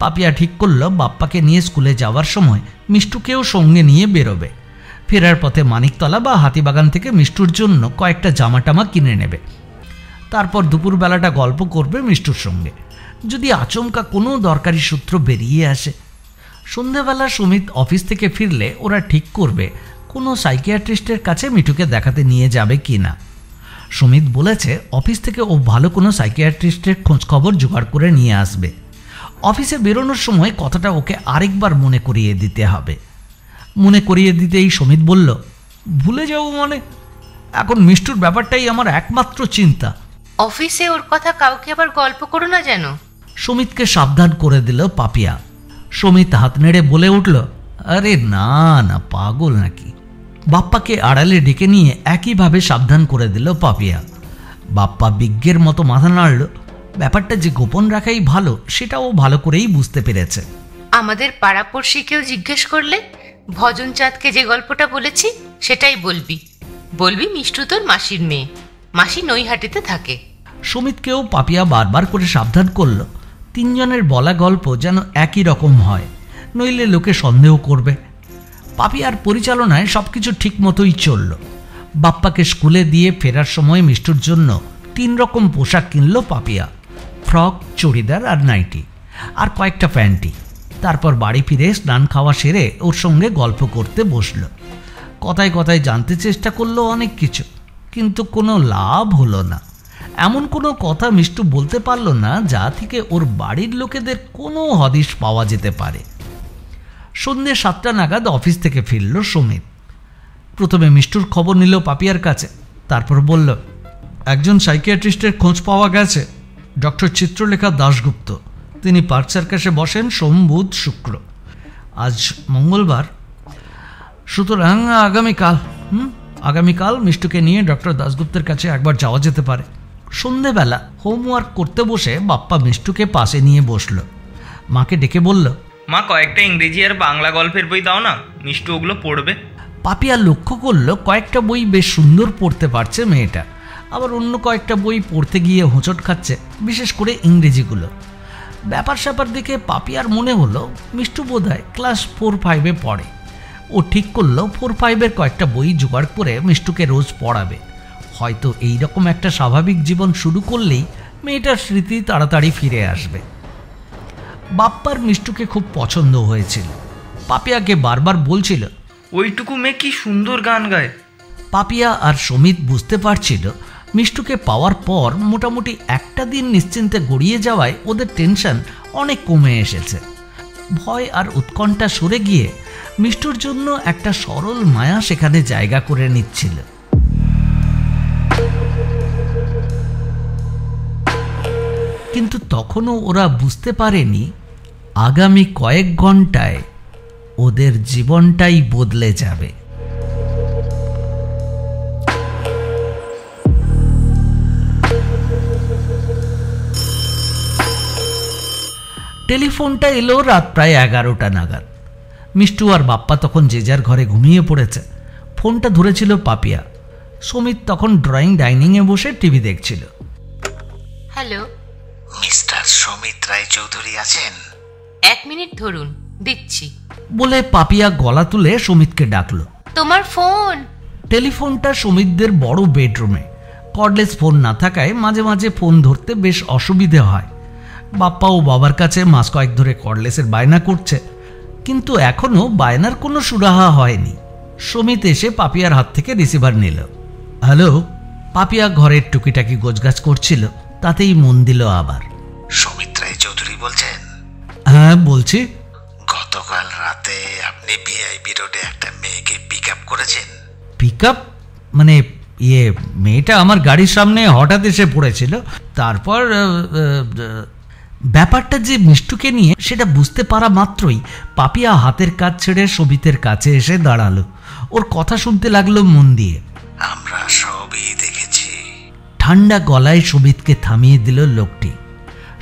পাপিয়া ঠিক করল বাপ্পাকে নিয়ে স্কুলে যাওয়ার সময় মিষ্টুকেও সঙ্গে নিয়ে বেরোবে। ফেরার পথে মানিকতলা বা হাতিবাগান থেকে মিষ্টুর জন্য কয়েকটা জামা টামা কিনে নেবে। तारपर दुपुर बेलाटा गल्प करबे मिष्टुर संगे जदि आचमका कोनो दरकारी सूत्र बेरिये आसे। सन्ध्येबेला सुमित अफिस थेके फिरले ओरा ठीक करबे कोनो साइकियाट्रिस्टेर काछे मिठुके देखाते निये जाबे किना। सुमित बोलेछे अफिस थेके ओ भालो कोनो साइकियाट्रिस्टेर खोज खबर जोगाड़ करे निये आसबे। अफिसे बेरोनोर समय कथाटा ओके आरेकबार मने करिये दिते हबे। मने करिये दितेई सुमित बोल्ल, भूले जाओ माने एखन मिष्टुर ब्यापारटाई आमार एकमात्र चिंता। अफिसे ओर कथा काउके आबार गल्प करो ना जानो, सुमित के साबधान करे दिल पापिया। सुमित हाथ नेड़े बोले उठल, अरे ना ना पागल नाकि। बाप्पा के आड़ाले डेके निये एकई भावे साबधान करे दिल पापिया। बाप्पा बिज्ञेर मतो माथा नाड़ल। ব্যাপারটা যে গোপন রাখাই ভালো সেটা ও ভালো করেই বুঝতে পেরেছে। আমাদের পাড়াপড়শিকেও জিজ্ঞেস করলে ভজন চাঁদকে যে গল্পটা বলেছি সেটাই বলবি। বলবি মিষ্টু তোর মাসির মেয়ে, মাসি নৈহাটিতে থাকে। সুমিতকেও পাপিয়া বারবার করে সাবধান করলো তিনজনের বলা গল্প যেন একই রকম হয়, নইলে লোকে সন্দেহ করবে। পাপিয়ার পরিচালনায় সবকিছু ঠিক মতোই চলল। বাপ্পাকে স্কুলে দিয়ে ফেরার সময় মিষ্টুর জন্য তিন রকম পোশাক কিনলো পাপিয়া, फ्रक चूड़ीदार और नाइटी और कयेकटा पैंटी। तारपर बाड़ी फिरे स्नान खावा सेरे ओर संगे गल्प करते बसलो। कथाय कथाय जानते चेष्टा करलो अनेक किछु, किन्तु कोनो लाभ हलो ना। एमन कोनो कथा मिष्टु बोलते पारलो ना जा थेके ओर बाड़ीर लोकेदेर कोनो हदिश पावा जेते पारे। सन्ध्ये 7टा नागाद अफिस थेके फिरलो सुमित। प्रथमे मिष्टुर खबर निल पापियार काछे, तारपर बोल्लो, एकजन साइकियाट्रिस्टेर खोज पावा गेछे डॉक्टर चित्रलेखा दासगुप्त। तिनी पार्क सार्कासे बसें सोम बुध शुक्र। आज मंगलवार, सूतरां आगामीकाल आगामीकाल मिष्टुके निये डॉक्टर दासगुप्तेर काछे एकबार जावा जेते पारे। सन्ध्येबेला होमवार्क करते बसे बाप्पा मिष्टुके पाशे निये बसलो। माके डेके बोल्लो, मा कयेकटा इंग्रेजी और बांगला गल्पेर बोई दाओ ना, मिष्टु ओगुलो पढ़बे। पापिया लक्ष्य करलो कयेकटा बोई बेश सुंदर पढ़ते पारछे मेयेटा, आबार अन्य कयेकटा बोई पढ़ते गिये होंचट खाচ্ছে, विशेष करे इंग्रेजीगुलो। ব্যাপার স্যাপার देखे পাপিয়ার মনে হলো মিষ্টু বোধহয় ক্লাস 4-5 এ পড়ে। ও ঠিক করলো 4-5 এর কয়েকটা বই জোগাড় করে মিষ্টুকে রোজ পড়াবে। হয়তো এই রকম একটা স্বাভাবিক জীবন শুরু করলেই মেয়েটার স্মৃতি তাড়াতাড়ি ফিরে আসবে। বাপ্পার মিষ্টুকে খুব পছন্দ হয়েছিল। পাপিয়াকে বারবার বলছিল, ওইটুকু মেয়ে কি সুন্দর গান গায়। পাপিয়া আর সুমিত বুঝতে পারছিল मिष्टुके पावार पर मोटामुटी एकटा दिन निश्चिंते गड़िए जावाय ओदेर टेंशन अनेक कमे एसेछे। भय आर उत्कंठा सरे गिये मिष्टुर जोन्नो एकटा सरल माया सेखाने जायगा करे निच्छिल। किन्तु तखनो ओरा बुझते पारेनी आगामी कयेक घंटाय ओदेर जीवनटाई बदले जाबे। टेलिफोनटा एलो रात प्राय 11टा नागाद। मिष्टु और बाप्पा तखन जे जार घरे घुमिए पड़ेছে। फोनटा धरेছিল पापिया। सुमित तखन ड्रॉइंग डाइनिंग ए बसे टीवी देखছিল। हेलो, मिस्टर सुमित राय चौधुरी আছেন? 1 मिनट ধরুন দিচ্ছি বলে পাপিয়া গলা তুলে সুমিতকে ডাকলো। তোমার ফোন। টেলিফোনটা সুমিতদের বড় বেডরুমে। কর্ডলেস ফোন না থাকায় মাঝে মাঝে ফোন ধরতে বেশ অসুবিধা হয়। बाप्पा ओ बाबार काछे मास कयेक धरे कर्डलेसेर बायना करछे, किन्तु एखोनो बायनार कोनो सुराहा हयनि। सुमित एसे पापियार हाथ थेके रिसिभार निल। हेलो, पापिया घरेर टुकिटाकी गोजगाज करछिल, तातेई मन दिल। आबार सुमित राय चौधुरी बोलछेन? हाँ बोलछि। गतकाल राते आपनि भिआईपी रोडे एकटा मेयेके पिकआप करेछेन? पिकआप माने ये मेयेटा आमार गाड़िर सामने हठात् एसे पड़ेछिल, तारपर ব্যাপারটা যে মিষ্টুকে নিয়ে সেটা বুঝতে পারা মাত্রই পাপিয়া হাতের কাজ ছেড়ে সুমিতের কাছে এসে দাঁড়ালো। ওর কথা শুনতে লাগলো মন দিয়ে। আমরা সবই দেখেছি, ঠান্ডা গলায় সুমিতকে থামিয়ে দিল লোকটি।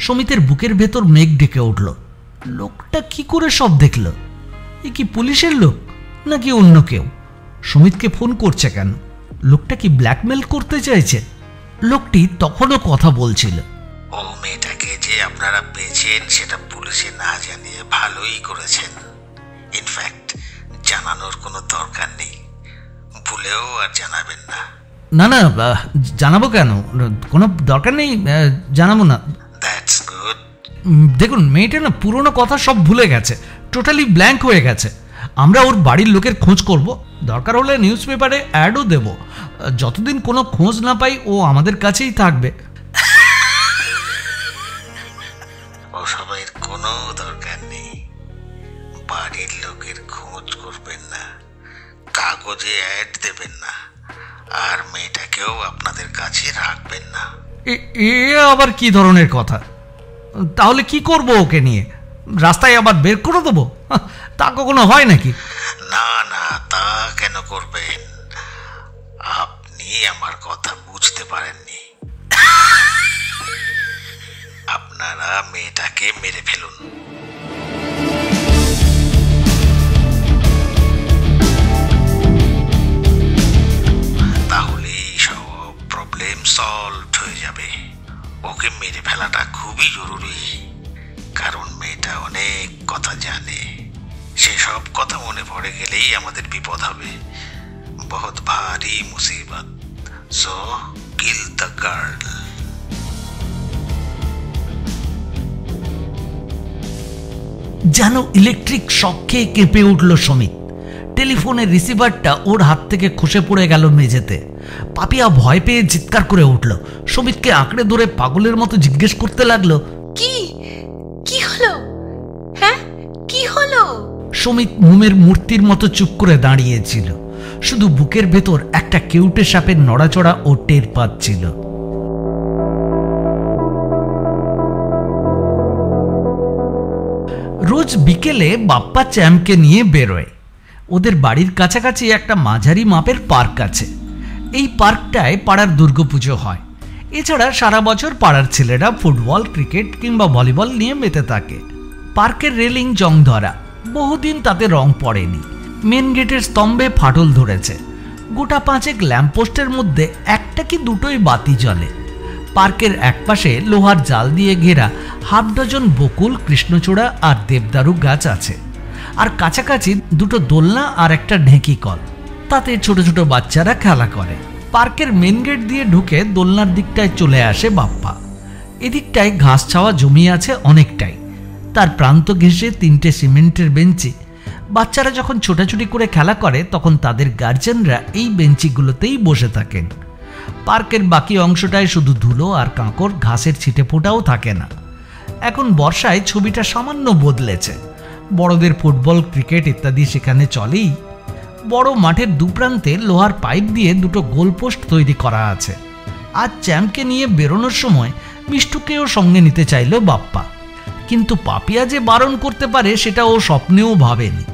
সুমিতের বুকের ভেতর মেঘ ঢেকে উঠল। লোকটা কি করে সব দেখলো? এ কি পুলিশের লোক নাকি অন্য কেউ? সুমিতকে ফোন করছে কেন? লোকটা কি ব্ল্যাকমেল করতে চাইছে? লোকটি তখনও কথা বলছিল। ও মেয়েটাকে যে আপনারা পেয়েছেন সেটা পুলিশে না জানিয়ে ভালোই করেছেন। ইনফ্যাক্ট জানানোর কোনো দরকার নেই, ভুলেও আর জানাবেন না। না না জানাবো কেন, কোনো দরকার নেই, জানাবো না। That's good. দেখুন মেয়েটা না পুরনো কথা সব ভুলে গেছে, টোটালি ব্ল্যাঙ্ক হয়ে গেছে। আমরা ওর বাড়ির লোকের খোঁজ করব, দরকার হলে নিউজ পেপারে অ্যাডও দেব। যতদিন কোনো খোঁজ না পাই ও আমাদের কাছেই থাকবে। ওসবের কোনো দরকার নেই, বাড়ির লোকের খোঁজ করবেন না, কাগজে অ্যাড দেবেন না, আর মেয়েটাকেও আপনাদের কাছে রাখবেন না। এ আবার কি ধরনের কথা? তাহলে কি করব ওকে নিয়ে? রাস্তায় আবার বের করে দেবো? তা কখনো হয় নাকি? না না, তা কেন করবেন? আপনি আমার কথা বুঝতে পারেননি। আপনারা মেয়েটাকে মেরে ফেলুন। তাহলে সব প্রবলেম সলভ হয়ে যাবে। ওকে মেরে ফেলাটা খুবই জরুরি, কারণ মেয়েটা অনেক কথা জানে। সেসব কথা মনে পড়ে গেলেই আমাদের বিপদ হবে। বহুত ভারী মুসিবত। So kill the girl. যেন ইলেকট্রিক শক খেয়ে কেঁপে উঠল সমিত। টেলিফোনের রিসিভারটা ওর হাত থেকে খসে পড়ে গেল মেঝেতে। পাপিয়া ভয় পেয়ে চিৎকার করে উঠল। সমিতকে আঁকড়ে ধরে পাগলের মতো জিজ্ঞেস করতে লাগলো, কি কি হলো? হ্যাঁ, কি হলো? সমিত মোমের মূর্তির মতো চুপ করে দাঁড়িয়েছিল। শুধু বুকের ভেতর একটা কেউটে সাপের নড়াচড়া ও টের পাচ্ছিল। রোজ বিকেলে বাপ্পা চ্যাম্পকে নিয়ে বেরোয়। ওদের বাড়ির কাছাকাছি একটা মাঝারি মাপের পার্ক আছে। এই পার্কটায় পাড়ার দুর্গাপুজো হয়। এছাড়া সারা বছর পাড়ার ছেলেরা ফুটবল, ক্রিকেট কিংবা ভলিবল নিয়ে মেতে থাকে। পার্কের রেলিং জং ধরা, বহুদিন তাতে রং পড়েনি। মেন গেটের স্তম্ভে ফাটল ধরেছে। গোটা পাঁচেক ল্যাম্পপোস্টের মধ্যে একটা কি দুটোই বাতি জ্বলে। পার্কের একপাশে লোহার জাল দিয়ে ঘেরা হাফ ডজন বকুল, কৃষ্ণচূড়া আর দেবদারু গাছ আছে। আর কাছাকাছি দুটো দোলনা আর একটা ঢেঁকি কল, তাতে ছোট ছোট বাচ্চারা খেলা করে। পার্কের মেন গেট দিয়ে ঢুকে দোলনার দিকটায় চলে আসে বাপ্পা। এদিকটায় ঘাস ছাওয়া জমি আছে অনেকটাই। তার প্রান্ত ঘেঁষে তিনটে সিমেন্টের বেঞ্চি। বাচ্চারা যখন ছোটাছুটি করে খেলা করে তখন তাদের গার্জেনরা এই বেঞ্চিগুলোতেই বসে থাকেন। পার্কের বাকি অংশটায় শুধু ধুলো আর কাঁকড়, ঘাসের ছিটে ফোটাও থাকে না। এখন বর্ষায় ছবিটা সামান্য বদলেছে। বড়দের ফুটবল, ক্রিকেট ইত্যাদি সেখানে চলেই। বড় মাঠের দুপ্রান্তে লোহার পাইপ দিয়ে দুটো গোলপোস্ট তৈরি করা আছে। আজ চ্যাম্পকে নিয়ে বেরোনোর সময় মিষ্টুকেও সঙ্গে নিতে চাইল বাপ্পা, কিন্তু পাপিয়া যে বারণ করতে পারে সেটা ও স্বপ্নেও ভাবেনি।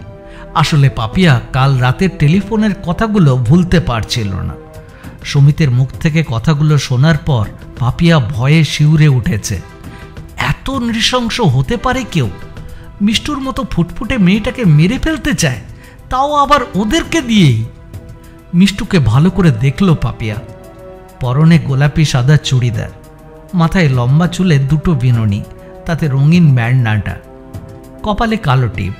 আসলে পাপিয়া কাল রাতের টেলিফোনের কথাগুলো ভুলতে পারছিল না। সমিতের মুখ থেকে কথাগুলো শোনার পর পাপিয়া ভয়ে শিউরে উঠেছে। এত নৃশংস হতে পারে কেউ? মিষ্টুর মতো ফুটফুটে মেয়েটাকে মেরে ফেলতে চায়, তাও আবার ওদেরকে দিয়েই। মিষ্টুকে ভালো করে দেখল পাপিয়া। পরনে গোলাপি সাদা চুড়িদার, মাথায় লম্বা চুলে দুটো বিনুনি, তাতে রঙিন ব্যান্ডনাটা, কপালে কালো টিপ,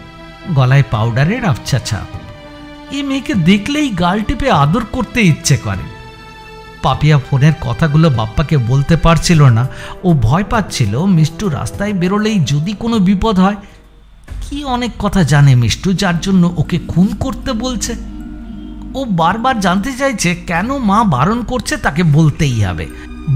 গলায় পাউডারের আবছা ছাপ। এই মেয়েকে দেখলেই গাল টিপে আদর করতে ইচ্ছে করে। পাপিয়া ফোনের কথাগুলো বাপ্পাকে বলতে পারছিল না। ও ভয় পাচ্ছিল মিষ্টু রাস্তায় বেরোলেই যদি কোনো বিপদ হয়। কি অনেক কথা জানে মিষ্টু, যার জন্য ওকে খুন করতে বলছে। ও বারবার জানতে চাইছে কেন মা বারণ করছে, তাকে বলতেই হবে।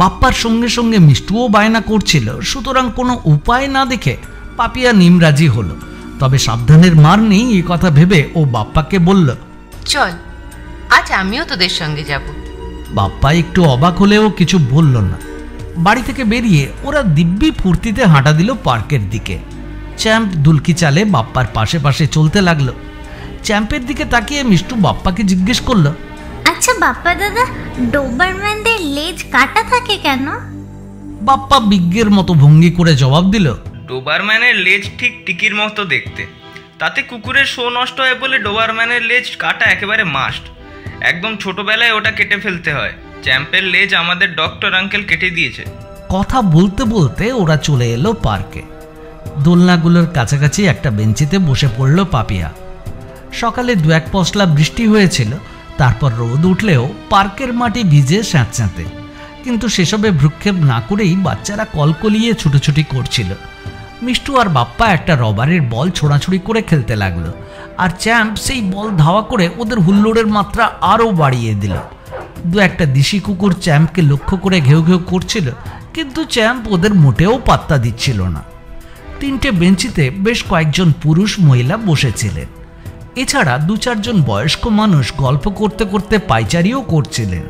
বাপ্পার সঙ্গে সঙ্গে মিষ্টুও বায়না করছিল। সুতরাং কোনো উপায় না দেখে পাপিয়া নিমরাজি হলো। তবে সাবধানের মার নেই এই কথা ভেবে ও বাপ্পাকে বলল, চল আজ আমিও তোদের সঙ্গে যাব। বাপ্পা একটু অবাক হলেও কিছু বলল না। বাড়ি থেকে বেরিয়ে ওরা দিব্যি ফুর্তিতে হাঁটা দিল পার্কের দিকে। চ্যাম্প দুলকি চালে বাপ্পার পাশে পাশে চলতে লাগলো। চ্যাম্পের দিকে তাকিয়ে মিষ্টু বাপ্পাকে জিজ্ঞেস করলো, আচ্ছা বাপ্পা দাদা, ডোবারম্যানদের লেজ কাটা থাকে কেন? বাপ্পা বিজ্ঞের মতো ভঙ্গি করে জবাব দিল, ডোবারম্যানের লেজ ঠিক টিকির মতো দেখতে, তাতে কুকুরের শো নষ্ট হয় বলে ডোবারম্যানের লেজ কাটা একেবারে মাস্ট। একদম ছোটবেলায় ওটা কেটে ফেলতে হয়। চ্যাম্পের লেজ আমাদের ডক্টর আঙ্কেল কেটে দিয়েছে। কথা বলতে বলতে ওরা চলে এলো পার্কে। দোলনাগুলোর কাছাকাছি একটা বেঞ্চিতে বসে পড়ল পাপিয়া। সকালে দু এক পশলা বৃষ্টি হয়েছিল, तारपर रोद उठलेও পার্কের মাটি ভিজে স্যাঁতস্যাঁতে কিন্তু সেসবে ভ্রুক্ষেপ না করেই বাচ্চারা কলকলিয়ে ছুটোছুটি করছিল। মিষ্টু আর বাপ্পা একটা রবারের বল ছোড়াছুড়ি করে খেলতে লাগলো আর চ্যাম্প সেই বল ধাওয়া করে ওদের হুল্লোড়ের মাত্রা আরও বাড়িয়ে দিল। দু একটা দেশি কুকুর চ্যাম্পকে লক্ষ্য করে ঘেউ ঘেউ করছিল কিন্তু চ্যাম্প ওদের মোটেও পাত্তা দিচ্ছিল না। তিনটে বেঞ্চিতে বেশ কয়েকজন পুরুষ মহিলা বসেছিলেন, এছাড়া দু চারজন বয়স্ক মানুষ গল্প করতে করতে পাইচারিও করছিলেন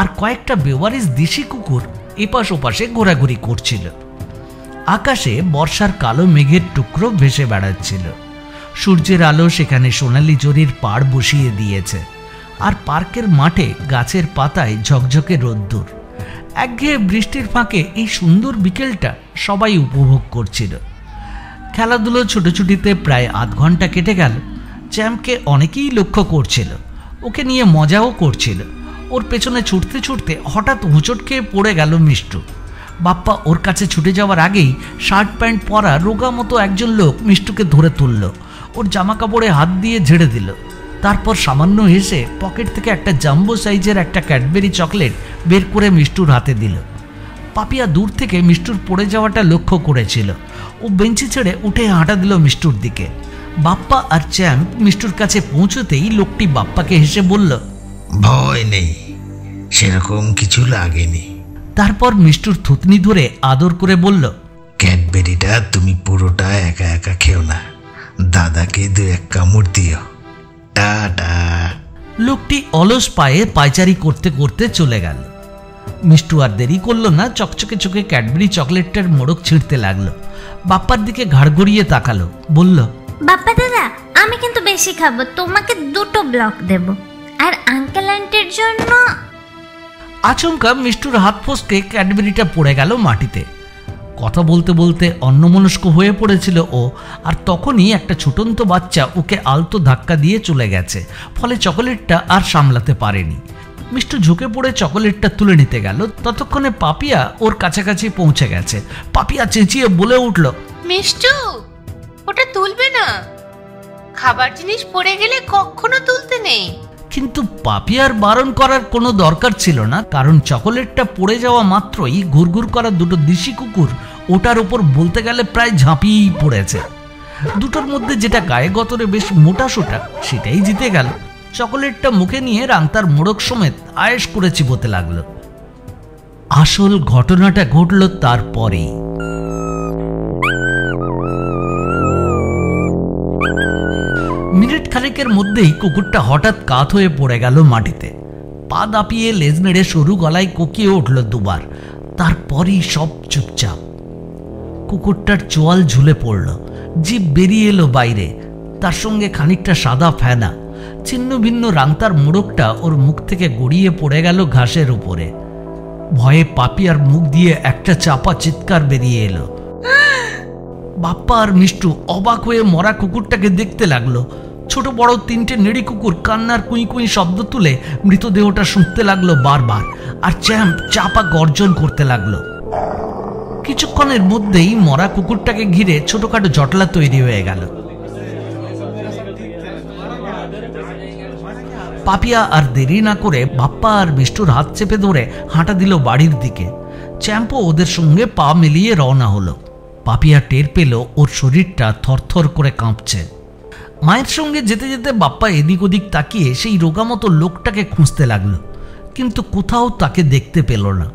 আর কয়েকটা বেওয়ারিশ দেশি কুকুর এপাশ ওপাশে ঘোরাঘুরি করছিল। আকাশে বর্ষার কালো মেঘের টুকরো ভেসে বেড়াচ্ছিল, সূর্যের আলো সেখানে সোনালি জরির পাড় বসিয়ে দিয়েছে আর পার্কের মাঠে গাছের পাতায় ঝকঝকে রোদ্দুর। একঘেয়ে বৃষ্টির ফাঁকে এই সুন্দর বিকেলটা সবাই উপভোগ করছিল। খেলাধুলো ছোটোছুটিতে প্রায় আধ ঘন্টা কেটে গেল। চ্যাম্পকে অনেকেই লক্ষ্য করছিল, ওকে নিয়ে মজাও করছিল। ওর পেছনে ছুটতে ছুটতে হঠাৎ হোঁচট খেয়ে পড়ে গেল মিষ্টু। বাপ্পা ওর কাছে ছুটে যাওয়ার আগেই শার্ট প্যান্ট পরা রোগা মতো একজন লোক মিষ্টুকে ধরে তুলল, ওর জামা কাপড়ে হাত দিয়ে ঝেড়ে দিল। তারপর সামান্য হেসে পকেট থেকে একটা জাম্বো সাইজের একটা ক্যাডবেরি চকলেট বের করে মিষ্টুর হাতে দিল। পাপিয়া দূর থেকে মিষ্টুর পড়ে যাওয়াটা লক্ষ্য করেছিল, ও বেঞ্চি ছেড়ে উঠে হাঁটা দিল মিষ্টুর দিকে। বাপ্পা আর চ্যাম্প মিষ্টুর কাছে পৌঁছতেই লোকটি বাপ্পাকে হেসে বলল, ভয় নেই, সেরকম কিছু লাগেনি। তারপর মিষ্টুর থুতনি ধরে আদর করে বলল, ক্যাডবেরিটা তুমি পুরোটা একা একা খেও না, দাদাকে দু এক কামড় দিও। লোকটি অলস পায়ে পায়চারি করতে করতে চলে গেল। মিষ্টু আর দেরি করলো না, চকচকে চোখে ক্যাডবেরি চকলেটটার মোড়ক ছিঁড়তে লাগলো। বাপ্পার দিকে ঘাড় ঘুরিয়ে তাকালো, বলল, বাপ্পা দাদা আমি কিন্তু বেশি খাবো, তোমাকে দুটো ব্লক দেব আর আঙ্কেল আন্টির জন্য। আচমকা মিষ্টুর হাত ফসকে ক্যাডবেরিটা পড়ে গেল মাটিতে। কথা বলতে বলতে অন্যমনস্ক হয়ে পড়েছিল ও, আর তখনই একটা ছোটন্ত বাচ্চা ওকে আলতো ধাক্কা দিয়ে চলে গেছে, ফলে চকোলেটটা আর সামলাতে পারেনি। মিষ্টু ঝুঁকে পড়ে চকোলেটটা তুলে নিতে গেল, ততক্ষণে পাপিয়া ওর কাছাকাছি পৌঁছে গেছে। পাপিয়া চেঁচিয়ে বলে উঠল, মিষ্টু ওটা তুলবে না, খাবার জিনিস পড়ে গেলে কখনো তুলতে নেই। কিন্তু পাপিয়ার বারণ করার কোনো দরকার ছিল না, কারণ চকোলেটটা পড়ে যাওয়া মাত্রই ঘুরঘুর করা দুটো দেশি কুকুর ওটার ওপর বলতে গেলে প্রায় ঝাঁপিয়েই পড়েছে। দুটোর মধ্যে যেটা গায়ে গতরে বেশ মোটা সোটা সেটাই জিতে গেল। চকোলেটটা মুখে নিয়ে রাংতার মোড়ক সমেত আয়েশ করে চিবোতে লাগলো। আসল ঘটনাটা ঘটল তারপরেই। মিনিট খানেকের মধ্যেই কুকুরটা হঠাৎ কাত হয়ে পড়ে গেল মাটিতে, পা দাপিয়ে লেজ নেড়ে সরু গলায় কোকিয়ে উঠল দুবার। তারপরই সব চুপচাপ। কুকুরটার চোয়াল ঝুলে পড়ল, জিভ বেরিয়ে এলো বাইরে, তার সঙ্গে খানিকটা সাদা ফেনা। ছিন্ন ভিন্ন রাংতার মোড়কটা ওর মুখ থেকে গড়িয়ে পড়ে গেল ঘাসের উপরে। ভয়ে পাপিয়ার মুখ দিয়ে একটা চাপা চিৎকার বেরিয়ে এলো। বাপ্পা আর মিষ্টু অবাক হয়ে মরা কুকুরটাকে দেখতে লাগলো। ছোট বড় তিনটে নেড়ি কুকুর কান্নার কুঁই কুঁই শব্দ তুলে মৃতদেহটা শুঁকতে লাগলো বারবার, আর চ্যাম্প চাপা গর্জন করতে লাগলো। কিছুক্ষণের মধ্যেই মরা কুকুরটাকে ঘিরে ছোটখাটো জটলা তৈরি হয়ে গেল। পাপিয়া আর দেরি না করে বাপ্পা আর মিষ্টুর হাত চেপে ধরে হাঁটা দিল বাড়ির দিকে। চ্যাম্পও ওদের সঙ্গে পা মিলিয়ে রওনা হলো। পাপিয়া টের পেল ওর শরীরটা থরথর করে কাঁপছে। মায়ের সঙ্গে যেতে যেতে বাপ্পা এদিক ওদিক তাকিয়ে সেই রোগামতো লোকটাকে খুঁজতে লাগলো, কিন্তু কোথাও তাকে দেখতে পেল না।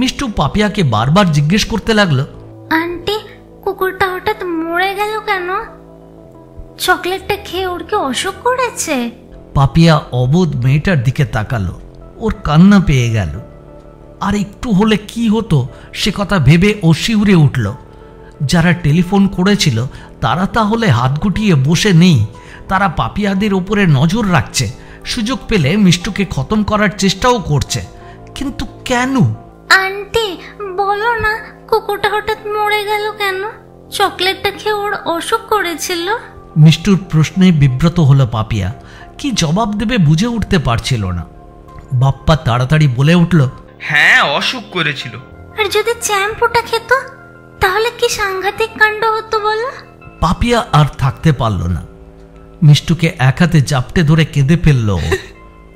মিষ্টু পাপিয়াকে বারবার জিজ্ঞেস করতে লাগলো, আন্টি কুকুরটা হঠাৎ মরে গেল কেন? চকলেটটা খেয়ে ওর কি অসুখ করেছে? পাপিয়া অবোধ মেয়েটার দিকে তাকালো, ওর কান্না পেয়ে গেল। আর একটু হলে কি হতো সে কথা ভেবে ও শিউরে উঠল। যারা টেলিফোন করেছিল তারা তাহলে হাত গুটিয়ে বসে নেই, তারা পাপিয়াদের ওপরে নজর রাখছে, সুযোগ পেলে মিষ্টুকে খতম করার চেষ্টাও করছে। কিন্তু কেন? আন্টি বলো না কুকুরটা হঠাৎ মরে গেল কেন, চকলেটটা খেয়ে ওর অসুখ করেছিল? মিষ্টুর প্রশ্নে বিব্রত হলো পাপিয়া, কি জবাব দেবে বুঝে উঠতে পারছিল না। বাপ্পা তাড়াতাড়ি বলে উঠল, হ্যাঁ অসুখ করেছিল। আর যদি চ্যাম্পটা খেত তাহলে কি সাংঘাতিক কাণ্ড হতো বলো? পাপিয়া আর থাকতে পারল না, মিষ্টুকে এক হাতে জাপটে ধরে কেঁদে ফেললো।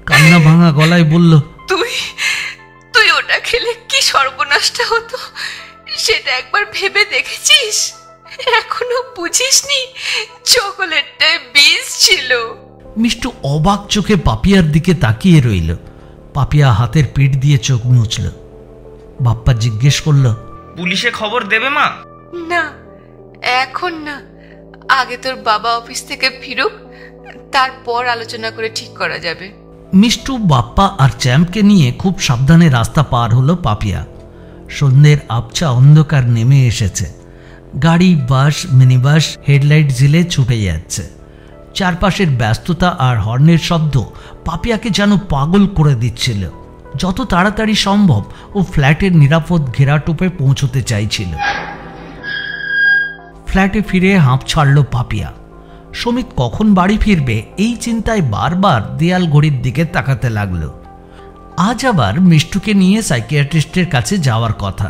কান্না ভাঙা গলায় বলল, তুই তুই ওটা খেলে কি সর্বনাশটা হতো সেটা একবার ভেবে দেখেছিস? এখনো বুঝিসনি চকোলেটটায় বিষ ছিল। মিষ্টু অবাক চোখে পাপিয়ার দিকে তাকিয়ে রইল। পাপিয়া হাতের পিঠ দিয়ে চোখ মুছল। বাপ্পা জিজ্ঞেস করল, পুলিশে খবর দেবে মা? না এখন না, আগে তোর বাবা অফিস থেকে ফিরুক, তারপর আলোচনা করে ঠিক করা যাবে। মিষ্টু বাপ্পা আর চ্যাম্পকে নিয়ে খুব সাবধানে রাস্তা পার হলো পাপিয়া। সন্ধ্যের আবছা অন্ধকার নেমে এসেছে। গাড়ি, বাস, মিনিবাস হেডলাইট ঝিলে ছুটে যাচ্ছে। চারপাশের ব্যস্ততা আর হর্নের শব্দ পাপিয়াকে যেন পাগল করে দিচ্ছিল। যত তাড়াতাড়ি সম্ভব ও ফ্ল্যাটের নিরাপদ ঘেরাটোপে পৌঁছতে চাইছিল। ফ্ল্যাটে ফিরে হাঁপ ছাড়ল পাপিয়া। সমিত কখন বাড়ি ফিরবে এই চিন্তায় বারবার দেয়াল ঘড়ির দিকে তাকাতে লাগলো। আজ আবার মিষ্টুকে নিয়ে সাইকিয়াট্রিস্টের কাছে যাওয়ার কথা।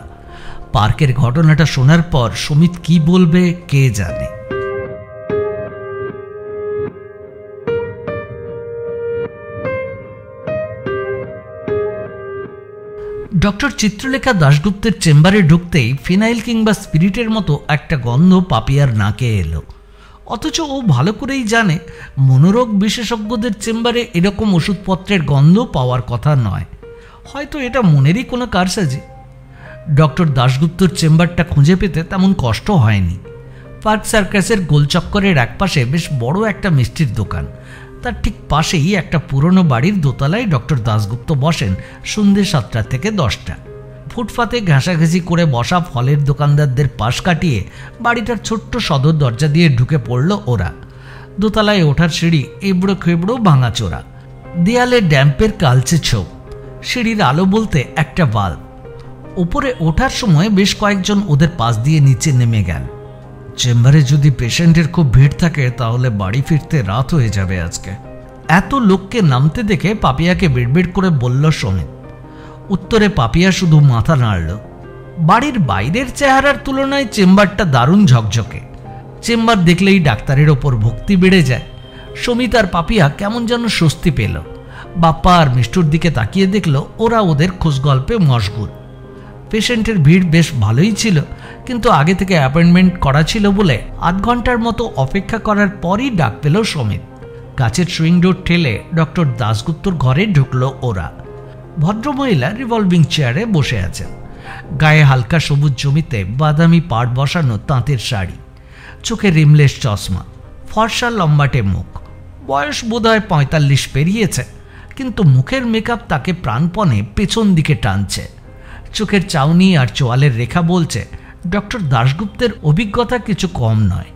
পার্কের ঘটনাটা শোনার পর সমিত কি বলবে কে জানে। ডক্টর চিত্রলেখা দাশগুপ্তের চেম্বারে ঢুকতেই ফিনাইল কিংবা স্পিরিটের মতো একটা গন্ধ পাপিয়ার নাকে এলো। অথচ ও ভালো করেই জানে মনোরোগ বিশেষজ্ঞদের চেম্বারে এরকম ওষুধপত্রের গন্ধ পাওয়ার কথা নয়। হয়তো এটা মনেরই কোনো কারসাজি। ডক্টর দাশগুপ্তর চেম্বারটা খুঁজে পেতে তেমন কষ্ট হয়নি। পার্ক সার্কাসের গোলচক্করের একপাশে বেশ বড় একটা মিষ্টির দোকান, তার ঠিক পাশেই একটা পুরনো বাড়ির দোতলায় ডক্টর দাশগুপ্ত বসেন সন্ধ্যে 7টা থেকে 10টা। ফুটপাতে ঘাঁষাঘাঁষি করে বসা ফলের দোকানদারদের পাশ কাটিয়ে বাড়িটার ছোট্ট সদর দরজা দিয়ে ঢুকে পড়ল ওরা। দোতলায় ওঠার সিঁড়ি এবড়ো খেবড়ো ভাঙাচোরা, দেয়ালে ড্যাম্পের কালচে ছোপ, সিঁড়ির আলো বলতে একটা বাল্ব। ওপরে ওঠার সময় বেশ কয়েকজন ওদের পাশ দিয়ে নিচে নেমে গেল। চেম্বারে যদি পেশেন্টের খুব ভিড় থাকে তাহলে বাড়ি ফিরতে রাত হয়ে যাবে আজকে। এত লোককে নামতে দেখে পাপিয়াকে বিড়বিড় করে বলল সমিত। উত্তরে পাপিয়া শুধু মাথা নাড়ল। বাড়ির বাইরের চেহারার তুলনায় চেম্বারটা দারুণ ঝকঝকে। চেম্বার দেখলেই ডাক্তারের ওপর ভক্তি বেড়ে যায়। সমিত আর পাপিয়া কেমন যেন স্বস্তি পেল। বাপ্পা আর মিষ্টুর দিকে তাকিয়ে দেখল ওরা ওদের খোঁজগল্পে মশগুল। পেশেন্টের ভিড় বেশ ভালোই ছিল, কিন্তু আগে থেকে অ্যাপয়েন্টমেন্ট করা ছিল বলে আধ ঘন্টার মতো অপেক্ষা করার পরই ডাক পেল সমিত। কাছের সুইং ডোর ঠেলে ডক্টর দাশগুপ্তর ঘরে ঢুকলো ওরা। ভদ্রমহিলা রিভলভিং চেয়ারে বসে আছেন। গায়ে হালকা সবুজ জমিতে বাদামি পাড় বসানো তাঁতের শাড়ি, চোখে রিমলেস চশমা, ফর্সা লম্বাটে মুখ। বয়স বোধহয় 45 পেরিয়েছে, কিন্তু মুখের মেকআপ তাকে প্রাণপণে পেছন দিকে টানছে। চোখের চাউনি আর চোয়ালের রেখা বলছে ডক্টর দাশগুপ্তের অভিজ্ঞতা কিছু কম নয়।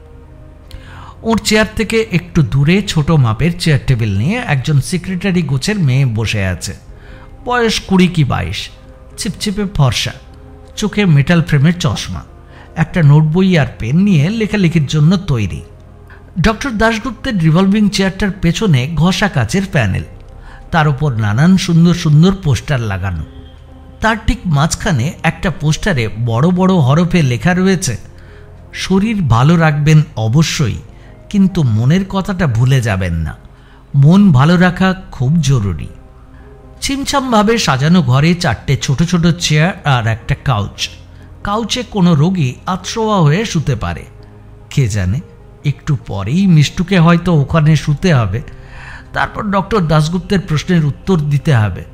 ওর চেয়ার থেকে একটু দূরে ছোট মাপের চেয়ার টেবিল নিয়ে একজন সেক্রেটারি গোছের মেয়ে বসে আছে। বয়স 20 কি 22, ছিপছিপে ফর্সা, চোখে মেটাল ফ্রেমের চশমা, একটা নোটবই আর পেন নিয়ে লেখালেখির জন্য তৈরি। ডক্টর দাশগুপ্তের রিভলভিং চেয়ারটার পেছনে ঘষা কাচের প্যানেল, তার উপর নানান সুন্দর সুন্দর পোস্টার লাগানো। তার ঠিক মাঝখানে একটা পোস্টারে বড় বড় হরফে লেখা রয়েছে, শরীর ভালো রাখবেন অবশ্যই, কিন্তু মনের কথাটা ভুলে যাবেন না, মন ভালো রাখা খুব জরুরি। ছিমছামভাবে সাজানো ঘরে 4টে ছোট ছোট চেয়ার আর একটা কাউচ। কাউচে কোনো রোগী আত্রোয়া হয়ে শুতে পারে। কে জানে, একটু পরেই মিষ্টুকে হয়তো ওখানে শুতে হবে। তারপর ডক্টর দাশগুপ্তের প্রশ্নের উত্তর দিতে হবে।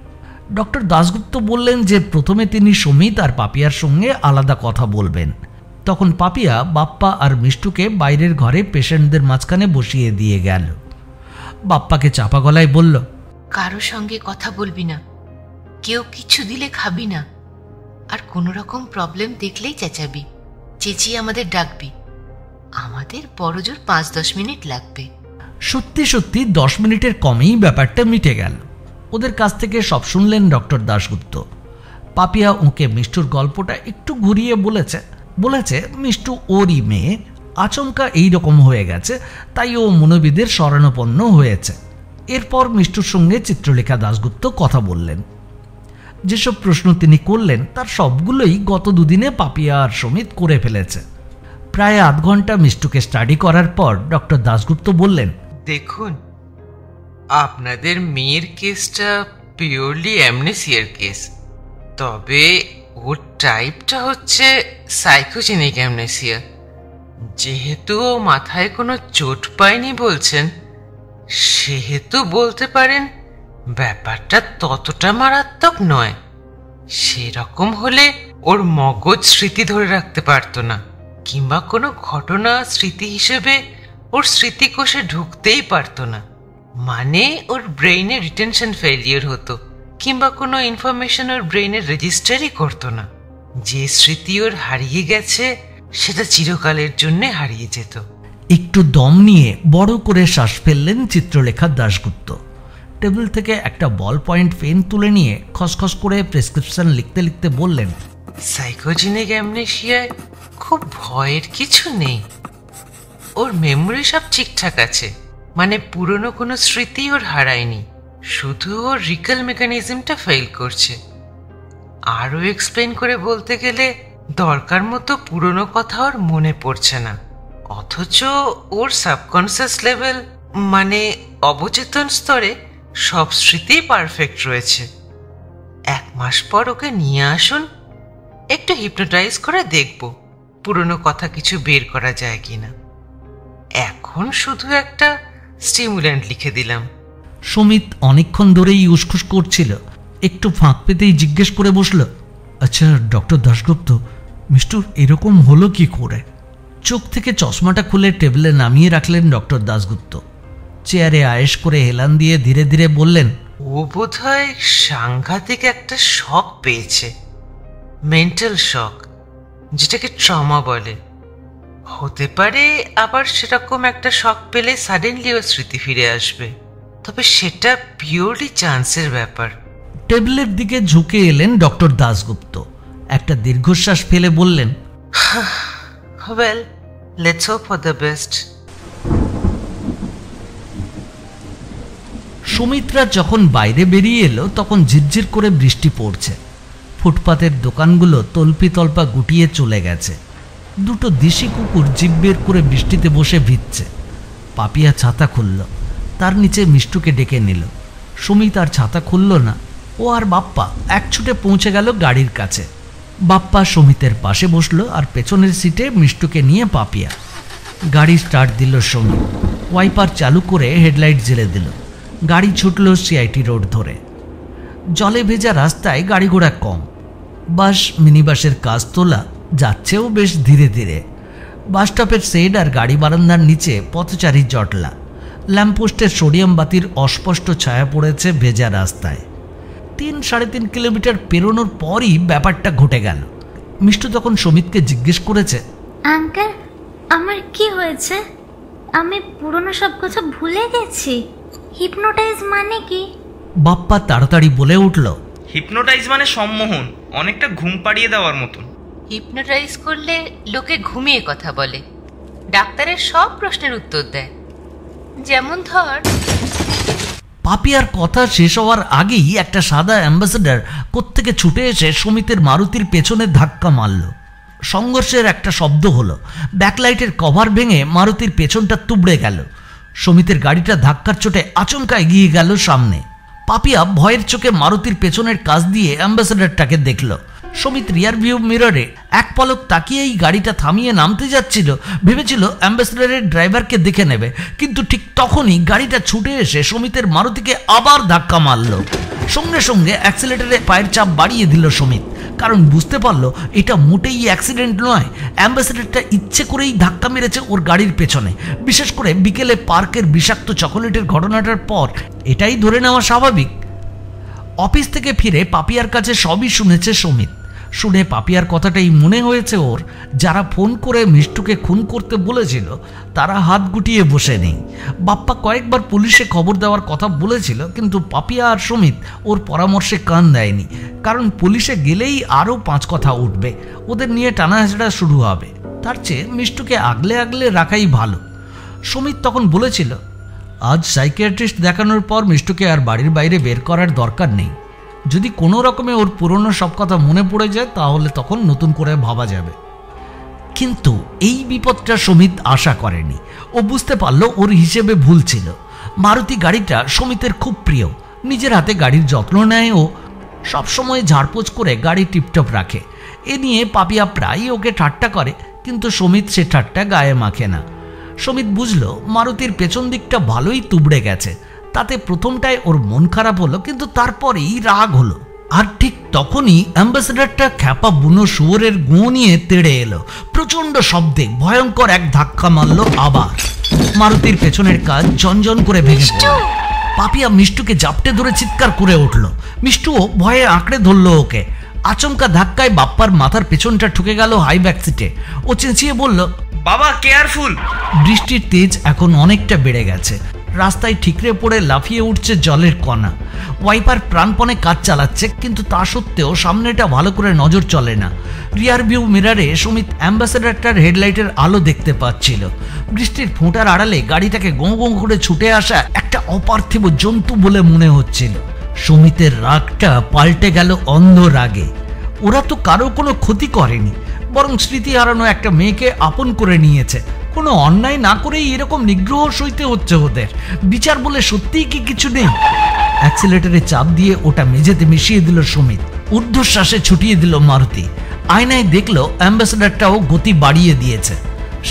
ডক্টর দাশগুপ্ত বললেন যে প্রথমে তিনি সমিত আর পাপিয়ার সঙ্গে আলাদা কথা বলবেন। তখন পাপিয়া বাপ্পা আর মিষ্টুকে বাইরের ঘরে পেশেন্টদের মাঝখানে বসিয়ে দিয়ে গেল। বাপ্পাকে চাপা গলায় বলল, কারো সঙ্গে কথা বলবি না, কেউ কিছু দিলে খাবি না, আর কোনো রকম প্রবলেম দেখলেই চেঁচাবি, চেঁচিয়ে আমাদের ডাকবি। আমাদের বড়জোর 5-10 মিনিট লাগবে। সত্যি সত্যি 10 মিনিটের কমেই ব্যাপারটা মিটে গেল। ওদের কাছ থেকে সব শুনলেন ডক্টর দাশগুপ্ত। পাপিয়া ওকে মিষ্টুর গল্পটা একটু ঘুরিয়ে বলেছে মিষ্টু ওরই মেয়ে, আচমকা এইরকম হয়ে গেছে, তাই ও মনোবিদের শরণাপন্ন হয়েছে। এরপর মিষ্টুর সঙ্গে চিত্রলেখা দাশগুপ্ত কথা বললেন। যেসব প্রশ্ন তিনি করলেন তার সবগুলোই গত দুদিনে পাপিয়া আর সমিত করে ফেলেছে। প্রায় আধ ঘন্টা মিষ্টুকে স্টাডি করার পর ডক্টর দাশগুপ্ত বললেন, দেখুন আপনাদের মেয়ের কেসটা পিওরলি অ্যামনেসিয়ার কেস, তবে ওর টাইপটা হচ্ছে সাইকোজেনিক অ্যামনেসিয়া। যেহেতু ও মাথায় কোনো চোট পায়নি বলছেন, সেহেতু বলতে পারেন ব্যাপারটা ততটা মারাত্মক নয়। সেরকম হলে ওর মগজ স্মৃতি ধরে রাখতে পারতো না, কিংবা কোনো ঘটনা স্মৃতি হিসেবে ওর স্মৃতিকোষে ঢুকতেই পারতো না, মানে ওর ব্রেইনে রিটেনশন ফেলিওর হতো, কিংবা কোনো ইনফরমেশন ওর ব্রেইনে রেজিস্টারই করতো না। যে স্মৃতি ওর হারিয়ে গেছে সেটা চিরকালের জন্যে হারিয়ে যেত। একটু দম নিয়ে বড় করে শ্বাস ফেললেন চিত্রলেখা দাশগুপ্ত। টেবিল থেকে একটা বল পয়েন্ট পেন তুলে নিয়ে খসখস করে প্রেসক্রিপশন লিখতে লিখতে বললেন, সাইকোজেনিক অ্যামনেশিয়ায় খুব ভয়ের কিছু নেই, ওর মেমোরি সব ঠিকঠাক আছে, মানে পুরনো কোনো স্মৃতি ওর হারায়নি, শুধু ওর রিকল মেকানিজমটা ফেল করছে। আরও এক্সপ্লেন করে বলতে গেলে দরকার মতো পুরনো কথা ওর মনে পড়ছে না, অথচ ওর সাবকনসিয়াস লেভেল মানে অবচেতন স্তরে সব স্মৃতি পারফেক্ট রয়েছে। 1 মাস পর ওকে নিয়ে আসুন, একটু হিপনোটাইজ করে দেখব পুরনো কথা কিছু বের করা যায় কিনা। এখন শুধু একটা স্টিমুল্যান্ট লিখে দিলাম। সুমিত অনেকক্ষণ ধরেই উসখুস করছিল, একটু ফাঁক পেতেই জিজ্ঞেস করে বসল, আচ্ছা ডক্টর দাশগুপ্ত, মিষ্টুর এরকম হলো কি করে? চোখ থেকে চশমাটা খুলে টেবিলে নামিয়ে রাখলেন ডক্টর দাশগুপ্ত। চেয়ারে আয়েশ করে হেলান দিয়ে ধীরে ধীরে বললেন, ও বোধহয় সাংঘাতিক একটা শক পেয়েছে, মেন্টাল শক, যেটাকে ট্রমা বলে। হতে পারে আবার সেরকম একটা শক পেলে সাডেনলি ওর স্মৃতি ফিরে আসবে, তবে সেটা পিওরলি চান্সের ব্যাপার। টেবিলের দিকে ঝুঁকে এলেন ডক্টর দাশগুপ্ত, একটা দীর্ঘশ্বাস ফেলে বললেন, well let's hope for the best. Sumitra যখন বাইরে বেরিয়ে এলো তখন ঝিরঝির করে বৃষ্টি পড়ছে। ফুটপাতের দোকানগুলো তল্পি তল্পা গুটিয়ে চলে গেছে। দুটো দেশি কুকুর জিভ বের করে বৃষ্টিতে বসে ভিজছে। পাপিয়া ছাতা খুলল, তার নিচে মিষ্টুকে ডেকে নিল। সুমিত আর ছাতা খুলল না, ও আর বাপ্পা একছুটে পৌঁছে গেল গাড়ির কাছে। বাপ্পা সুমিতের পাশে বসলো আর পেছনের সিটে মিষ্টুকে নিয়ে পাপিয়া। গাড়ি স্টার্ট দিল সুমিত, ওয়াইপার চালু করে হেডলাইট জ্বেলে দিল। গাড়ি ছুটল সিআইটি রোড ধরে। জলে ভেজা রাস্তায় গাড়ি ঘোড়া কম, বাস মিনিবাসের কাজ তোলা যাচ্ছেও বেশ ধীরে ধীরে। বাস স্টপের শেড আর গাড়ি বারান্দার নিচে পথচারী জটলা, ল্যাম্পপোস্টের সোডিয়াম বাতির অস্পষ্ট ছায়া পড়েছে ভেজা রাস্তায়। 3-3.5 কিলোমিটার পেরোনোর পরই ব্যাপারটা ঘটে গেল। মিষ্টু তখন সুমিতকে জিজ্ঞেস করেছে, আঙ্কেল আমার কি হয়েছে? আমি পুরনো সব কথা ভুলে গেছি। হিপনোটাইজ মানে কি? বাপ্পা তাড়াতাড়ি বলে উঠল, হিপনোটাইজ মানে সম্মোহন, অনেকটা ঘুম পাড়িয়ে দেওয়ার মতন। হিপনোটাইজ করলে লোকে ঘুমিয়ে কথা বলে, ডাক্তারের সব প্রশ্নের উত্তর দেয়, যেমন ধর। পাপিয়ার কথা শেষ হওয়ার আগেই একটা সাদা অ্যাম্বাসেডার কোত্থেকে ছুটে এসে সুমিতের মারুতির পেছনে ধাক্কা মারল। সংঘর্ষের একটা শব্দ হলো, ব্যাকলাইটের কভার ভেঙে মারুতির পেছনটা তুবড়ে গেল। সুমিতের গাড়িটা ধাক্কার চোটে আচমকা এগিয়ে গেল সামনে। পাপিয়া ভয়ের চোখে মারুতির পেছনের কাছ দিয়ে অ্যাম্বাসেডারটাকে দেখল। সুমিত রিয়ার ভিউ মিররে এক পলক তাকিয়েই গাড়িটা থামিয়ে নামতে যাচ্ছিল, ভেবেছিল অ্যাম্বাসেডারের ড্রাইভারকে দেখে নেবে, কিন্তু ঠিক তখনই গাড়িটা ছুটে এসে সুমিতের মারুতিকে আবার ধাক্কা মারল। সঙ্গে সঙ্গে অ্যাক্সিলারেটরে পায়ের চাপ বাড়িয়ে দিল সুমিত, কারণ বুঝতে পারল এটা মোটেই অ্যাক্সিডেন্ট নয়। অ্যাম্বাসেডারটা ইচ্ছে করেই ধাক্কা মেরেছে ওর গাড়ির পেছনে। বিশেষ করে বিকেলে পার্কের বিষাক্ত চকোলেটের ঘটনাটার পর এটাই ধরে নেওয়া স্বাভাবিক। অফিস থেকে ফিরে পাপিয়ার কাছে সবই শুনেছে সুমিত। শুনে পাপিয়ার কথাটাই মনে হয়েছে ওর, যারা ফোন করে মিষ্টুকে খুন করতে বলেছিল তারা হাত গুটিয়ে বসে নেই। বাপ্পা কয়েকবার পুলিশে খবর দেওয়ার কথা বলেছিল, কিন্তু পাপিয়া আর সুমিত ওর পরামর্শে কান দেয়নি, কারণ পুলিশে গেলেই আরও 5 কথা উঠবে, ওদের নিয়ে টানাহেঁচড়া শুরু হবে। তার চেয়ে মিষ্টুকে আগলে আগলে রাখাই ভালো। সুমিত তখন বলেছিল, আজ সাইকিয়াট্রিস্ট দেখানোর পর মিষ্টুকে আর বাড়ির বাইরে বের করার দরকার নেই। যদি কোনো রকমে ওর পুরনো সব কথা মনে পড়ে যায় তাহলে তখন নতুন করে ভাবা যাবে। কিন্তু এই বিপদটা সুমিত আশা করেনি। ও বুঝতে পারল ওর হিসেবে ভুল ছিল। मारुति गाड़ीटा समितर खूब प्रिय। निजेर हाथे गाड़ीर जत्न नेय ओ सब समय झाड़पोछ करे गाड़ी टिपटप राखे। ए निये पापिया प्राय ओके ठाट्टा करे किन्तु समित से ठाट्टा गाये माखे ना। समित बुझलो मारुतिर पेछन दिकटा भालोई तुबड़े गेछे। ताते प्रथमटाय ओर मन खाराप हलो किन्तु तारपरेई राग हलो। और ठीक तखोनी अम्बासेडरटा ख्यापा बुनो शुयोरेर गो निये तेड़े एलो। प्रचंड शब्दे भयंकर एक धक्का मारलो। आबार मारुतिर पेछनेर काच झनझन करे भेंगे पड़लो। पापिया मिष्टुके जापटे धरे चित्कार करे उठलो। मिष्टुओ भये आंकड़े धरलो ओके। आचमका धक्काय बाप्पार माथार पेछनटा ठुके गेलो हाई बैक सीटे। ओ चेंचिये बोललो, बाबा केयारफुल। बृष्टिर तेज एखन अनेकटा बेड़े गेछे। रास्ताय ठिकरे पड़े लाफिये उठछे जलेर कणा। वाइपार प्राणपणे काज चालाच्छे किन्तु ता सत्त्वेও सामनेटा भालो करे नजर चले ना। रियार भिउ मिरारे समित अ্যাম্বাসেডরটার हेडलाइटेर आलो देखते पाच्छिलो। बृष्टिर फोंटार आड़ाले गाड़ीटाके गों गों करे छुटे आसा एकटा अपार्थिव जन्तु बोले मने हच्छिलो। समितेर रागटा पाल्टे गेल अंध रागे। ओरा तो कारो कोनो क्षति करेनि, बरং স্মৃতি হারানো একটা মেয়েকে আপন করে নিয়েছে। কোনো অন্যায় না করেই এরকম নিগ্রহ সইতে হচ্ছে ওদের। বিচার বলে সত্যিই কি কিছু নেই? অ্যাক্সিলারেটরে চাপ দিয়ে ওটা মেঝেতে মিশিয়ে দিল সমিত। ঊর্ধ্বশ্বাসে ছুটিয়ে দিল মারুতি। আয়নায় দেখলো অ্যাম্বাসেডরটাও গতি বাড়িয়ে দিয়েছে।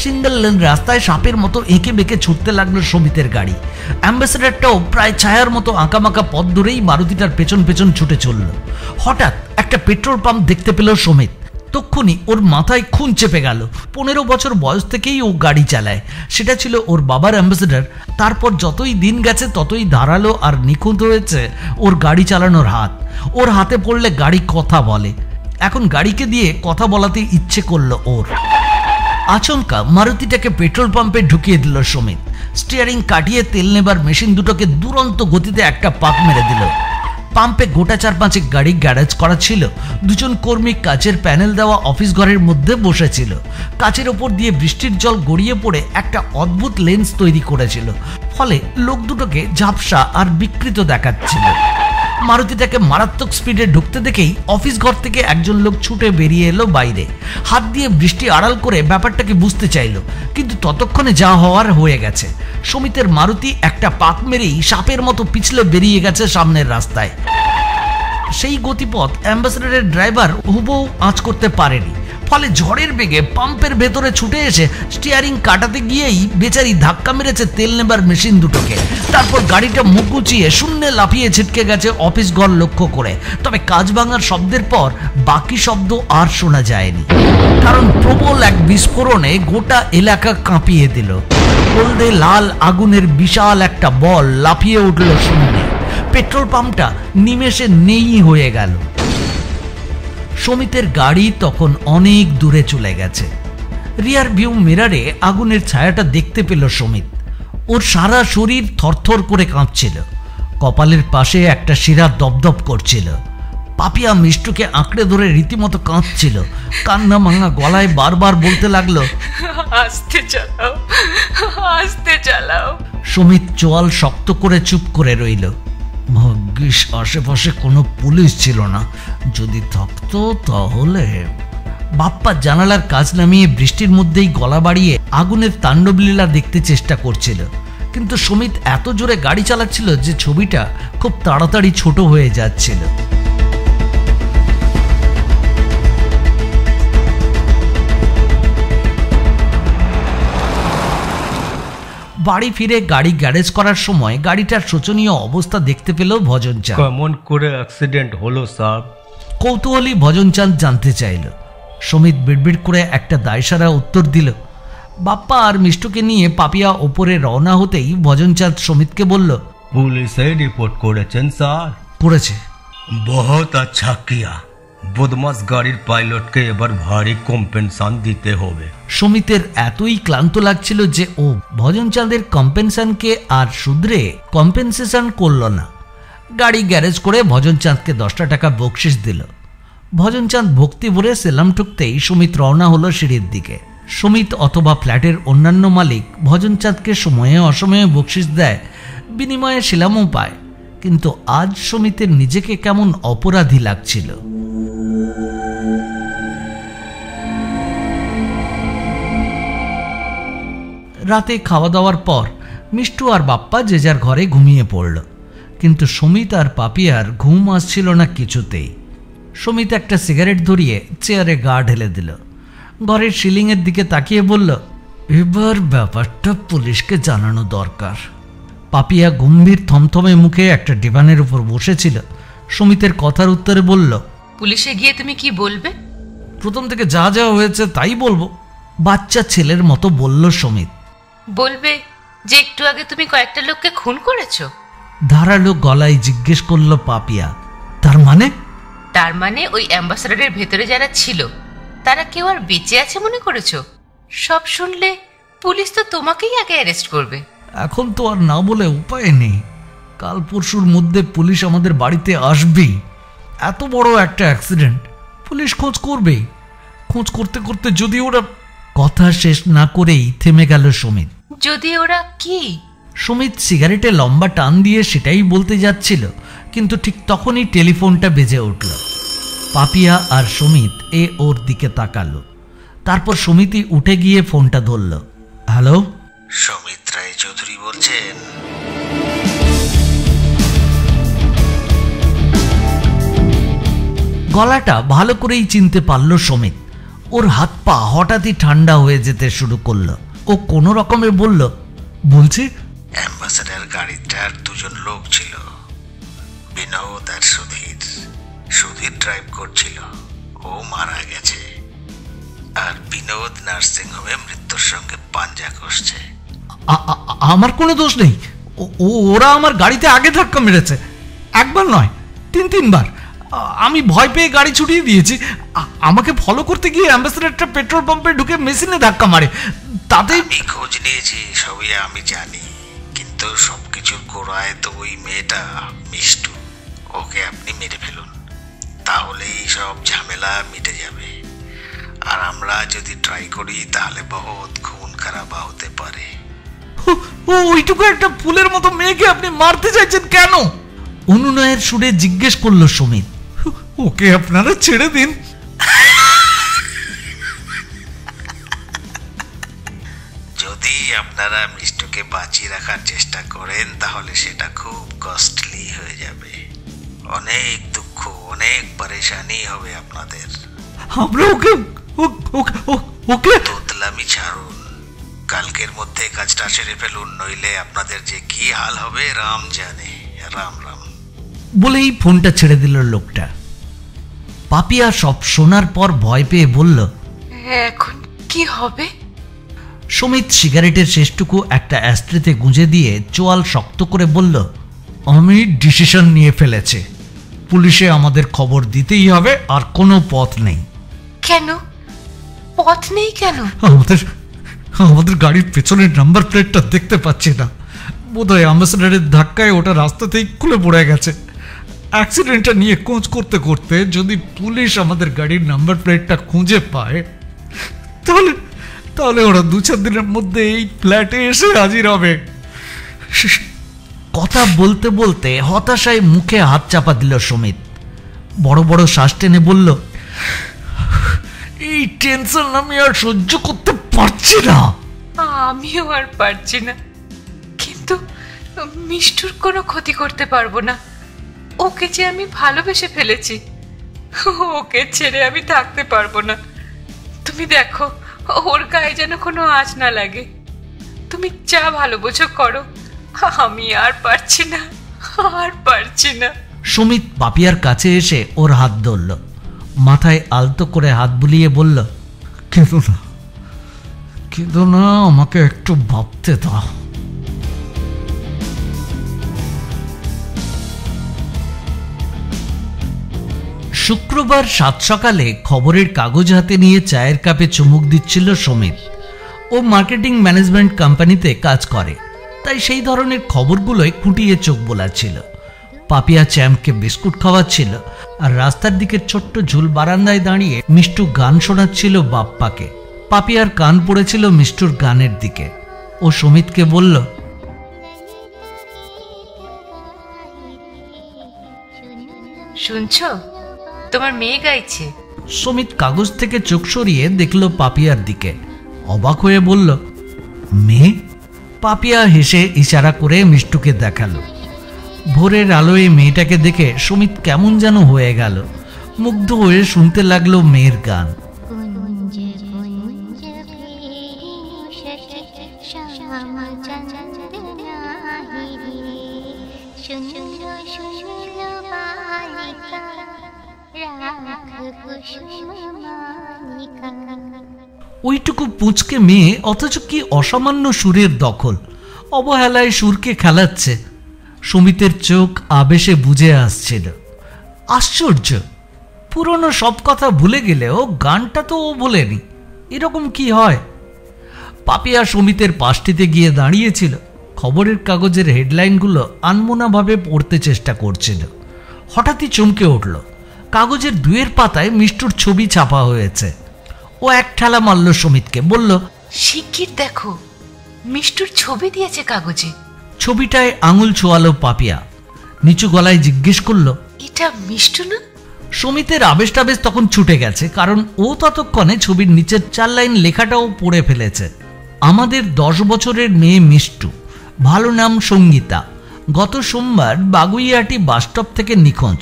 সিঙ্গেল লেন রাস্তায় সাপের মতো এঁকে বেঁকে ছুটতে লাগলো সমিতের গাড়ি। অ্যাম্বাসেডরটাও প্রায় ছায়ার মতো আঁকামাঁকা পথ ধরেই মারুতিটার পেছন পেছন ছুটে চলল। হঠাৎ একটা পেট্রোল পাম্প দেখতে পেল সমিত। তক্ষুনি ওর মাথায় খুন চেপে গেল। ১৫ বছর বয়স থেকেই ও গাড়ি চালায়। সেটা ছিল ওর বাবার অ্যাম্বাসেডর। তারপর যতই দিন গেছে ততই ধারালো আর নিখুঁত হয়েছে ওর গাড়ি চালানোর হাত। ওর হাতে পড়লে গাড়ি কথা বলে। এখন গাড়িকে দিয়ে কথা বলাতে ইচ্ছে করলো ওর। আচমকা মারুতিটাকে পেট্রোল পাম্পে ঢুকিয়ে দিল সমিত। স্টিয়ারিং কাটিয়ে তেল নেবার মেশিন দুটোকে দুরন্ত গতিতে একটা পাক মেরে দিল। পাম্পে গোটা চার পাঁচেক গাড়ি গ্যারেজ করা ছিল। দুজন কর্মী কাচের প্যানেল দেওয়া অফিস ঘরের মধ্যে বসেছিল। কাচের ওপর দিয়ে বৃষ্টির জল গড়িয়ে পড়ে একটা অদ্ভুত লেন্স তৈরি করেছিল। ফলে লোক দুটোকে ঝাপসা আর বিকৃত দেখাচ্ছিল। মারুতিটাকে মারাত্মক স্পিডে ঢুকতে দেখেই অফিস ঘর থেকে একজন লোক ছুটে বেরিয়ে এলো বাইরে। হাত দিয়ে বৃষ্টি আড়াল করে ব্যাপারটাকে বুঝতে চাইল, কিন্তু ততক্ষণে যা হওয়ার হয়ে গেছে। সমিতের মারুতি একটা পাক মেরেই সাপের মতো পিছলে বেরিয়ে গেছে সামনের রাস্তায়। সেই গতিপথ অ্যাম্বাসেডরের ড্রাইভার হুবহু আঁচ করতে পারেনি। ফলে ঝড়ের বেগে পাম্পের ভেতরে ছুটে এসে স্টিয়ারিং কাটাতে গিয়েই বেচারি ধাক্কা মেরেছে তেল নেবার মেশিন দুটোকে। তারপর গাড়িটা মুখ উঁচিয়ে শূন্যে লাফিয়ে ছিটকে গেছে অফিস ঘর লক্ষ্য করে। তবে কাচ ভাঙার শব্দের পর বাকি শব্দ আর শোনা যায়নি, কারণ প্রবল এক বিস্ফোরণে গোটা এলাকা কাঁপিয়ে দিল। হলদে লাল আগুনের বিশাল একটা বল লাফিয়ে উঠল শূন্যে। পেট্রোল পাম্পটা নিমেষে নেই হয়ে গেল। সমিতের গাড়ি তখন অনেক দূরে চলে গেছে। রিয়ার ভিউ মিরারে আগুনের ছায়াটা দেখতে পেল সমিত। ওর সারা শরীর থরথর করে কাঁপছিল। কপালের পাশে একটা শিরা দপদপ করছিল। পাপিয়া মিষ্টুকে আঁকড়ে ধরে রীতিমতো কাঁপছিল। কান্না ভাঙা গলায় বারবার বলতে লাগলো, আস্তে চালাও, আস্তে চালাও। সমিত চোয়াল শক্ত করে চুপ করে রইল। ভাগ্যিস আশেপাশে কোনো পুলিশ ছিল না, যদি থাকতো তাহলে। বাপ্পা জানালার কাজ নামিয়ে বৃষ্টির মধ্যেই গলা বাড়িয়ে আগুনের তাণ্ডবলীলা দেখতে চেষ্টা করছিল। কিন্তু সমিত এত জোরে গাড়ি চালাচ্ছিল যে ছবিটা খুব তাড়াতাড়ি ছোট হয়ে যাচ্ছিল। বাড়ি ফিরে গাড়ি গ্যারেজ করার সময় গাড়িটার শোচনীয় অবস্থা দেখতে পেল ভজনচাঁদ। কেমন করে অ্যাক্সিডেন্ট হলো স্যার? কৌতূহলী ভজনচাঁদ জানতে চাইল। সমিত বিড়বিড় করে একটা দায়সারা উত্তর দিল। বাপ্পা আর মিষ্টুকে নিয়ে পাপিয়া ওপরে রওনা হতেই ভজনচাঁদ সমিতকে বলল, পুলিশে রিপোর্ট করেছেন স্যার? করেছে। বহুত আচ্ছা কিয়া। বদমাস গাড়ির পাইলটকে এবার ভারী কম্পেনশন দিতে হবে। সমিতের এতই ক্লান্ত লাগছিল যে ও ভজনচাঁদের কম্পেনশনকে আর শুধরে কম্পেনসেশন করল না। গাড়ি গ্যারেজ করে ভজনচাঁদকে 10টা টাকা বকশিস দিল। ভজনচাঁদ ভক্তি ভরে সেলাম ঠুকতেই সমিত রওনা হলো সিঁড়ির দিকে। সমিত অথবা ফ্ল্যাটের অন্যান্য মালিক ভজনচাঁদকে সময়ে অসময়ে বকশিস দেয়, বিনিময়ে সেলামও পায়। কিন্তু আজ সমিতের নিজেকে কেমন অপরাধী লাগছিল। রাতে খাওয়া দাওয়ার পর मिष्टु और बाप्पा जे जार घरे घुमिए पड़ल। किन्तु समित और पापियार घुम आसछिलो ना किछुतेई। समित एक सिगारेट धरिए चेयारे गा ढेले दिल, घर शिलिंगेर दिके ताकिये बोलल, एबार ब्यापारटा पुलिशके जानानो दरकार। पापिया गम्भीर थमथमे मुखे एक डिवानेर उपर बसेछिल। समितेर कथार उत्तरे बोलल, पुलिशे गिये तुमि कि बोलबे? प्रथम थेके जा जा होयेछे ताई बोलबो, बाच्चा छेलेर मतो बोलल समित। बोलबे जे एकटु आगे तुमि कयेकटा लोकके खून करेछो? धारालो गलाय जिज्ञेस करल पापिया। तार माने? तार माने ओई एम्बासडरेर भेतरे जारा छिलो तारा केउ आर बेঁচে আছে মনে করেছো? सब শুনলে পুলিশ তো তোমাকেই আগে অ্যারেস্ট করবে। এখন তো আর না বলে উপায় নেই, কাল পরশুর মধ্যে পুলিশ আমাদের বাড়িতে আসবে। এত বড় একটা অ্যাক্সিডেন্ট পুলিশ খোঁজ করবে, খোঁজ করতে করতে যদি ওরা কথা শেষ না করেই থেমে গেল সমিত। যদি ওরা কি? সমিত সিগারেটে লম্বা টান দিয়ে সেটাই বলতে যাচ্ছিল, কিন্তু ঠিক তখনই টেলিফোনটা বেজে উঠল। পাপিয়া আর সমিত এ ওর দিকে তাকালো, তারপর সমিতি উঠে গিয়ে ফোনটা ধরল। হ্যালো, সমিত রায় চৌধুরী বলছেন? গলাটা ভালো করেই চিনতে পারল সমিত। ওর হাত পা হঠাৎই ঠান্ডা হয়ে যেতে শুরু করলো। ও কোনো রকমে বলল, বলছি অ্যাম্বাসেডর গাড়িটার দুজন লোক ছিল, বিনোদ আর সুধীর। সুধীর ড্রাইভ করছিল, ও মারা গেছে, আর বিনোদ নার্সিং হোমে মৃত্যুর সঙ্গে পাঞ্জা কষছে। আমার কোনো দোষ নেই, ওরা আমার গাড়িতে আগে ধাক্কা মেরেছে, একবার নয় তিন তিনবার। আমি ভয় পেয়ে গাড়ি ছুটিয়ে দিয়েছি। আমাকে ফলো করতে গিয়ে অ্যাম্বাসেডরটা পেট্রোল পাম্পে ঢুকে মেশিনে ধাক্কা মারে, তাতে খোঁজ নিয়েছি সবই আমি জানি, কিন্তু সবকিছুর গোড়ায় তো ওই মেয়েটা মিষ্টু। ওকে আপনি মেরে ফেলুন, তাহলেই সব ঝামেলা মিটে যাবে। আর আমরা যদি ট্রাই করি তাহলে বহুত খুন খারাপ হতে পারে। ওইটুকু একটা ফুলের মতো মেয়েকে আপনি মারতে চাইছেন কেন? অনুনয়ের সুরে জিজ্ঞেস করলো সমিত। ওকে আপনারা ছেড়ে দিন। যদি আপনারা মিষ্টুকে বাঁচিয়ে রাখার চেষ্টা করেন তাহলে সেটা খুব কস্টলি হয়ে যাবে, অনেক দুঃখ অনেক পরেশানি হবে আপনাদের। আমরা ওকে ওকে তোতলামি ছাড়ুন, কালকের মধ্যে কাজটা সেরে ফেলুন, নইলে আপনাদের যে কি হাল হবে রাম জানে। রাম রাম বলেই ফোনটা ছেড়ে দিল লোকটা। পাপিয়া সব শোনার পর ভয় পেয়ে বলল, এখন কি হবে? সমিত সিগারেটের শেষটুকু একটা অ্যাস্ট্রেতে গুঁজে দিয়ে চোয়াল শক্ত করে বলল, আমি ডিসিশন নিয়ে ফেলেছি, পুলিশে আমাদের খবর দিতেই হবে, আর কোনো পথ নেই। কেন পথ নেই? কেন? আমাদের গাড়ির পেছনের নাম্বার প্লেটটা দেখতে পাচ্ছি না, বোধহয় অ্যাম্বাসেডরের ধাক্কায় ওটা রাস্তাতেই খুলে পড়ে গেছে। অ্যাক্সিডেন্টটা নিয়ে খোঁজ করতে করতে যদি পুলিশ আমাদের গাড়ির নাম্বার প্লেটটা খুঁজে পায় তাহলে তাহলে ওরা দু চার দিনের মধ্যে এই ফ্ল্যাটে এসে হাজির হবে। কথা বলতে বলতে হতাশায় মুখে হাত চাপা দিল সমিত। বড় বড় শ্বাস টেনে বলল, এই টেনশন আমি আর সহ্য করতে পারছি না। আমিও আর পারছি না, কিন্তু মিষ্টুর কোনো ক্ষতি করতে পারবো না। ওকে যে আমি ভালোবেসে ফেলেছি, ওকে ছেড়ে আমি থাকতে পারবো না। তুমি দেখো ওর গায়ে যেন কোনো আঁচ না লাগে, তুমি যা ভালো বোঝো করো, আমি আর পারছি না, আর পারছি না। সমিত পাপিয়ার কাছে এসে ওর হাত ধরল, মাথায় আলতো করে হাত বুলিয়ে বলল, কেঁদো না কেঁদো না, আমাকে একটু ভাবতে দাও। শুক্রবার সাত সকালে খবরের কাগজ হাতে নিয়ে চায়ের কাপে চুমুক দিচ্ছিল সমিত। ও মার্কেটিং ম্যানেজমেন্ট কোম্পানিতে কাজ করে, তাই সেই ধরনের খবরগুলোই খুঁটিয়ে চোখ বোলাচ্ছিল। পাপিয়া চ্যাম্পকে বিস্কুট খাওয়াচ্ছিল, আর রাস্তার দিকে ছোট্ট ঝুল বারান্দায় দাঁড়িয়ে মিষ্টু গান শোনাচ্ছিল বাপ্পাকে। পাপিয়ার কান পড়েছিল মিষ্টুর গানের দিকে। ও সমিতকে বলল, শুনছো তোমার মেয়ে গাইছে। সমিত কাগজ থেকে চোখ সরিয়ে দেখলো পাপিয়ার দিকে, অবাক হয়ে বলল, মেয়ে? पापिया हेसे इशारा करे मिष्टुके देखालो। भोरेर आलोय मेयेटाके देखे सुमित केमन जेन हये गेल, मुग्ध हये सुनते लागलो मेयेर गान। ओइटुकु पुचके मेये अथच कि असामान्य सुरेर दखल, अवहेलाय सुरके खेलाच्छे। सुमितेर चोख आवेशे बुझे आसछिल आश्चर्य, पुरानो सब कथा भूले गेलेओ गानटा तो ओ भोलेनि, एरकम कि हय? पापिया सुमितेर पाशटिते गिये दाड़ियेछिल, खबरेर कागजेर हेडलाइनगुलो आनमोना भावे पढ़ते चेष्टा करछिल। हठात् चमके उठल, कागजेर दुयेर पाताय मिष्टुर छवि छापा हयेछे। ओ एक ठाला मारल सुमितके, बोल्ल, शिगगिर देखो मिष्टुर छवि दियेछे कागजे। छविटाय आंगुल छोयालो पापिया, नीचू गलाय जिज्ञेस करलो, এটা মিষ্টু না? সুমিতের আবেশটাবেশ তখন ছুটে গেছে, কারণ ও ততক্ষণে ছবির নিচের চার লাইন লেখাটাও পড়ে ফেলেছে। আমাদের 10 বছরের মেয়ে মিষ্টু, ভালো নাম সঙ্গীতা, গত সোমবার বাগুইয়াটি বাসস্টপ থেকে নিখোঁজ।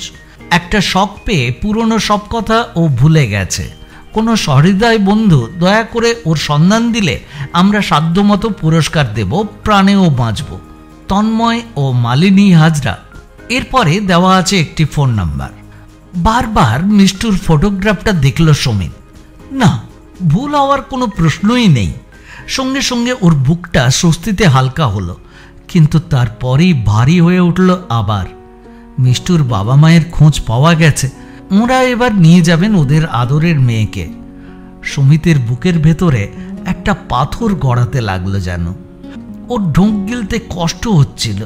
একটা শক পেয়ে পুরনো সব কথা ও ভুলে গেছে। কোনো সহৃদয় বন্ধু দয়া করে ওর সন্ধান দিলে আমরা সাধ্যমতো পুরস্কার দেব, প্রাণেও বাঁচব। तन्मय और मालिनी हाजरा। एरपरे देवा आछे एकटी फोन नम्बर। बार बार मिष्टुर फोटोग्राफटा देखल सुमित, ना भूल होवार कोनो प्रश्नई नेई। संगे संगे ओर बुकटा स्वस्तिते हालका हलो, किन्तु तारपरेई भारी हये उठल आबार। मिष्टुर बाबा मायेर खोज पावा गेछे, ओरा एबार निये जाबेन ओदेर आदरेर मेयेके। सुमितेर बुकेर भेतरे एकटा पाथर गड़ाते लागलो जानो, और ढोक गिलते कष्ट होच्छिल।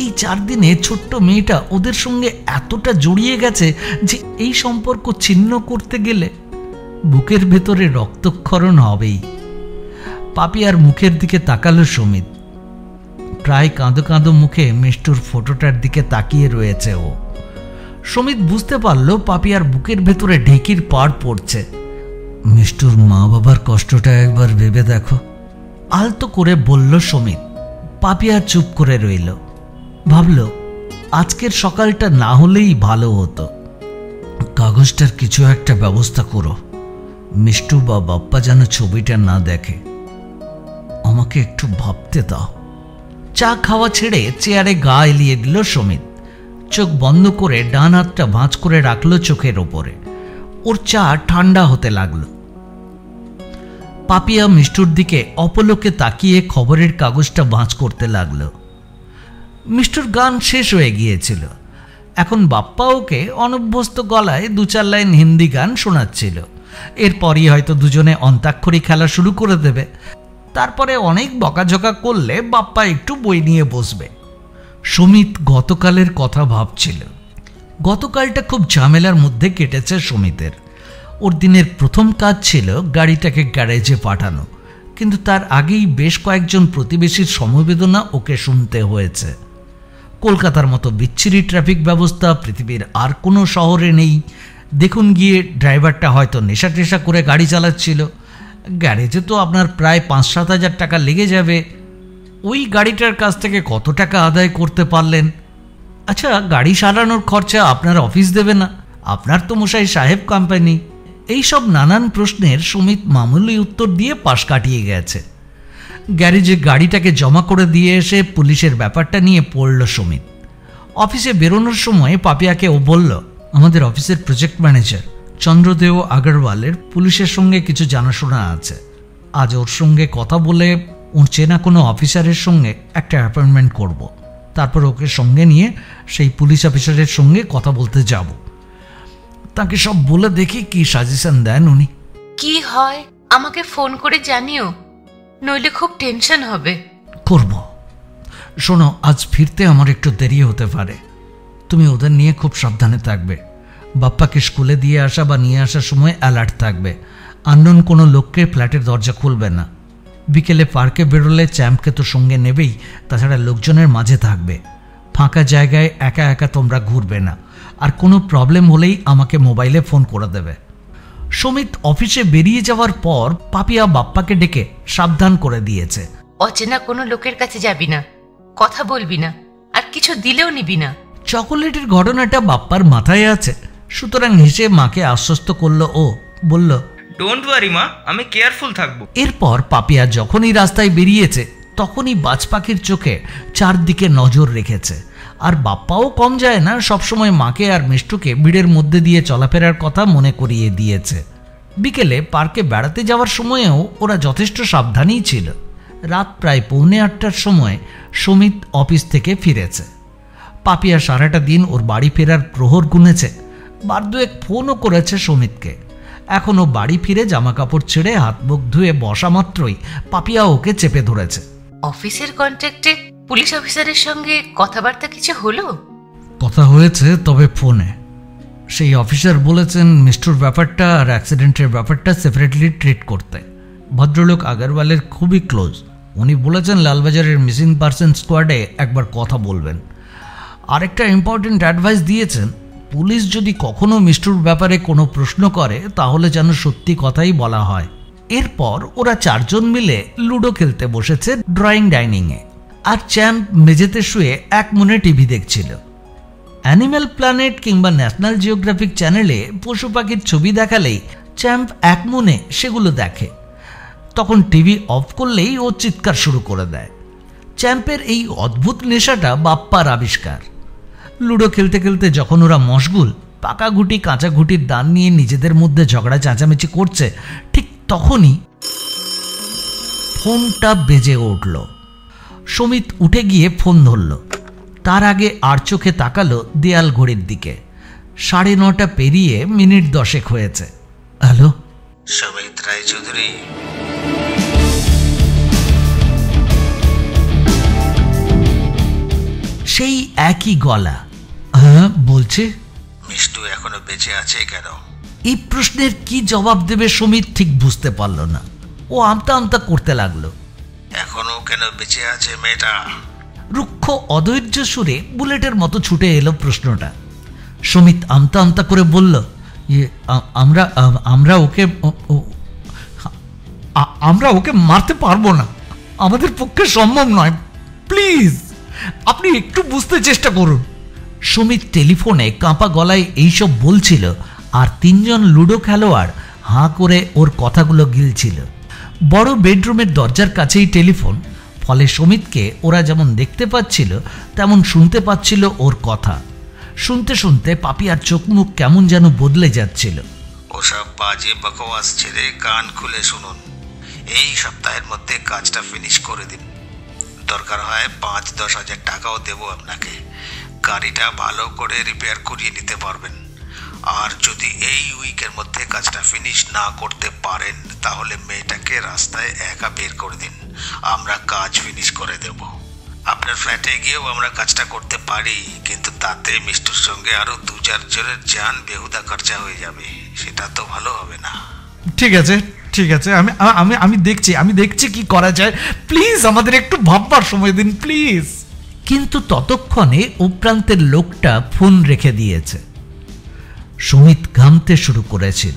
এই 4 দিনে ছোট্ট মেয়েটা ওদের সঙ্গে এতটা জড়িয়ে গেছে যে এই সম্পর্ক ছিন্ন করতে গেলে বুকের ভেতরে রক্তক্ষরণ হবেই। পাপিয়ার মুখের দিকে তাকালো সুমিত, প্রায় কাঁদো কাঁদো মুখে মিষ্টুর ফটোটার দিকে তাকিয়ে রয়েছে ও। সুমিত বুঝতে পারল পাপিয়ার বুকের ভেতরে ঢেকির পাড় পড়ছে। মিষ্টুর মা বাবার কষ্টটা একবার ভেবে দেখো, आलतो करे बोल्लो सुमित। पापिया चुप करे रइल, भाबलो आजकेर सकालटा ना होलेई भालो हतो। कागजटार किछु एकटा व्यवस्था करो, मिष्टु बा बाप्पा जेन छबिटा ना देखे, आमाके एकटु भाबते दाओ। चा खावा छेड़े चेयारे गा एलिये दिल सुमित। चोख बंद करे डान हातटा भाँज करे राखलो चोखेर ओपरे, ओर चा ठांडा होते लागलो। पापिया मिष्टुर दिके अपलोके ताकिये खबरेर कागजटा भाँज करते लागलो। मिष्टुर गान शेष हये गियेछिलो, एखन बाप्पा ओके अनभ्यस्त गलाय 2-4 लाइन हिंदी गान शोनाच्छिलो। एरपरई हयतो दुजोने अंताक्षरी खेला शुरू करे देबे, तारपरे अनेक बकाझका करले बाप्पा एकटु बोई निये बसबे। सुमित गतकालेर कथा भाबछिलो। गतकालटा खूब झामेलार मध्य केटेछे सुमितेर। ওর দিনের প্রথম কাজ ছিল গাড়িটাকে গ্যারেজে পাঠানো, কিন্তু তার আগেই বেশ কয়েকজন প্রতিবেশীর সমবেদনা ওকে শুনতে হয়েছে। কলকাতার মতো বিচ্ছিরি ট্রাফিক ব্যবস্থা পৃথিবীর আর কোনো শহরে নেই। দেখুন গিয়ে ড্রাইভারটা হয়তো নেশা টেশা করে গাড়ি চালাচ্ছিল, গ্যারেজে তো আপনার প্রায় 5-7 হাজার টাকা লেগে যাবে। ওই গাড়িটার কাছ থেকে কত টাকা আদায় করতে পারলেন? আচ্ছা, গাড়ি সারানোর খরচা আপনার অফিস দেবে না? আপনার তো মশাই সাহেব কোম্পানি। এই সব নানান প্রশ্নের সুমিত মামুলি উত্তর দিয়ে পাশ কাটিয়ে গেছে। গ্যারেজে গাড়িটাকে জমা করে দিয়ে এসে পুলিশের ব্যাপারটা নিয়ে পড়ল সুমিত। অফিসে বেরোনোর সময় পাপিয়াকে ও বলল, আমাদের অফিসের প্রজেক্ট ম্যানেজার চন্দ্রদেব আগরওয়ালের পুলিশের সঙ্গে কিছু জানাশোনা আছে, আজ ওর সঙ্গে কথা বলে ওর চেনা কোনো অফিসারের সঙ্গে একটা অ্যাপয়েন্টমেন্ট করব, তারপর ওকে সঙ্গে নিয়ে সেই পুলিশ অফিসারের সঙ্গে কথা বলতে যাব। তাকে সব বলে দেখি কি সাজেশন দেন উনি। কি হয় আমাকে ফোন করে জানিও, নইলে খুব টেনশন হবে। করব। শোনো, আজ ফিরতে আমার একটু দেরি হতে পারে, তুমি ওদের নিয়ে খুব সাবধানে থাকবে। বাপ্পাকে স্কুলে দিয়ে আসা বা নিয়ে আসার সময় অ্যালার্ট থাকবে। আননোন কোনো লোককে ফ্ল্যাটের দরজা খুলবে না। বিকেলে পার্কে বেরোলে চ্যাম্পকে তো সঙ্গে নেবেই, তাছাড়া লোকজনের মাঝে থাকবে। ফাঁকা জায়গায় একা একা তোমরা ঘুরবে না। আর কোনো প্রবলেম হলেই আমাকে মোবাইলে ফোন করে দেবে। সুমিত অফিসে বেরিয়ে যাওয়ার পর পাপিয়া বাপ্পাকে ডেকে সাবধান করে দিয়েছে। অচেনা কোনো লোকের কাছে যাবি না, কথা বলবি না, আর কিছু দিলেও নিবি না। চকোলেটের ঘটনাটা বাপ্পার মাথায় আছে, সুতরাং হেসে মাকে আশ্বস্ত করলো ও বলল, ডোন্ট ওয়ারি মা, আমি কেয়ারফুল থাকবো। এরপর পাপিয়া যখনই রাস্তায় বেরিয়েছে তখনই বাজ পাখির চোখে চারদিকে নজর রেখেছে। আর বাপ্পাও কম যায় না, সবসময় মাকে আর মিষ্টুকে ভিড়ের মধ্যে দিয়ে চলাফেরার কথা মনে করিয়ে দিয়েছে। বিকেলে পার্কে বেড়াতে যাওয়ার সময়েও ওরা যথেষ্ট সাবধানেই ছিল। রাত প্রায় 7:45 সময় সুমিত অফিস থেকে ফিরেছে। পাপিয়া সারাটা দিন ওর বাড়ি ফেরার প্রহর গুনেছে, বার দুয়েক ফোনও করেছে সুমিতকে। এখনও বাড়ি ফিরে জামা কাপড় ছেড়ে হাত মুখ ধুয়ে বসা মাত্রই পাপিয়া ওকে চেপে ধরেছে। অফিসের কন্ট্যাক্টে পুলিশ অফিসারের সঙ্গে কথাবার্তা কিছু হলো? কথা হয়েছে, তবে ফোনে। সেই অফিসার বলেছেন মিস্টুর ব্যাপারটা আর অ্যাক্সিডেন্টের ব্যাপারটা সেপারেটলি ট্রিট করতে। ভদ্রলোক আগরওয়ালের খুবই ক্লোজ, উনি বলেছেন লালবাজারের মিসিং পার্সন স্কোয়াডে একবার কথা বলবেন। আরেকটা ইম্পর্টেন্ট অ্যাডভাইস দিয়েছেন, পুলিশ যদি কখনো মিস্টুর ব্যাপারে কোনো প্রশ্ন করে তাহলে যেন সত্যি কথাই বলা হয়। এরপর ওরা চারজন মিলে লুডো খেলতে বসেছে ড্রয়িং ডাইনিংয়ে, আর চ্যাম্প মেঝেতে শুয়ে এক মনে টিভি দেখছিল। অ্যানিম্যাল প্ল্যানেট কিংবা ন্যাশনাল জিওগ্রাফিক চ্যানেলে পশু পাখির ছবি দেখালেই চ্যাম্প এক মনে সেগুলো দেখে, তখন টিভি অফ করলেই ও চিৎকার শুরু করে দেয়। চ্যাম্পের এই অদ্ভুত নেশাটা বাপ্পার আবিষ্কার। লুডো খেলতে খেলতে যখন ওরা মশগুল, পাকা গুটি কাঁচা গুটির দান নিয়ে নিজেদের মধ্যে ঝগড়া চাঁচামেচি করছে, ঠিক তখনই ফোনটা বেজে উঠল। সুমিত উঠে গিয়ে ফোন ধরল, তার আগে আর চোখে তাকালো দেয়াল ঘড়ির দিকে। 9:30 পেরিয়ে মিনিট 10 হয়েছে। হ্যালো, সুমিত রায়চৌধুরী। সেই একই গলা, হ্যাঁ বলছে। মিষ্টু এখনো বেঁচে আছে কেন? এই প্রশ্নের কি জবাব দেবে সুমিত ঠিক বুঝতে পারল না। ও আমতা আমতা করতে লাগলো। এখনো কেন বেঁচে আছে মেয়েটা? রুক্ষ অধৈর্য সুরে বুলেটের মতো ছুটে এলো প্রশ্নটা। সুমিত আমতা আমতা করে বলল, আমরা ওকে মারতে পারবো না, আমাদের পক্ষে সম্ভব নয়, প্লিজ আপনি একটু বুঝতে চেষ্টা করুন। সুমিত টেলিফোনে কাঁপা গলায় এইসব বলছিল, আর তিনজন লুডো খেলোয়াড় হাঁ করে ওর কথাগুলো গিলছিল। বড় বেডরুমের দরজার কাছেই টেলিফোন, ফলে সুমিতকে ওরা যেমন দেখতে পাচ্ছিল তেমন শুনতে পাচ্ছিল ওর কথা। শুনতে শুনতে পাপিয়ার চোখ মুখ কেমন যেন বদলে যাচ্ছিল। ওসব বাজে বকওয়াস ছেড়ে কান খুলে শুনুন, এই সপ্তাহের মধ্যে কাজটা ফিনিশ করে দিন, দরকার হয় 5-10 হাজার টাকাও দেবো আপনাকে, গাড়িটা ভালো করে রিপেয়ার করিয়ে নিতে পারবেন। আর যদি এই উইকের মধ্যে কাজটা ফিনিশ না করতে পারেন তাহলে মেয়েটাকে রাস্তায় একা বের করে দিন, আমরা কাজ ফিনিশ করে দেব। আপনার ফ্ল্যাটে গিয়েও আমরা কাজটা করতে পারি, কিন্তু তাতে মিষ্টুর সঙ্গে আরও 2-4 জনের যান বেহুদা খরচা হয়ে যাবে, সেটা তো ভালো হবে না। ঠিক আছে, আমি দেখছি কি করা যায়, প্লিজ আমাদের একটু ভাববার সময় দিন প্লিজ। কিন্তু ততক্ষণে উপরান্তের লোকটা ফোন রেখে দিয়েছে। সুমিত ঘামতে শুরু করেছিল।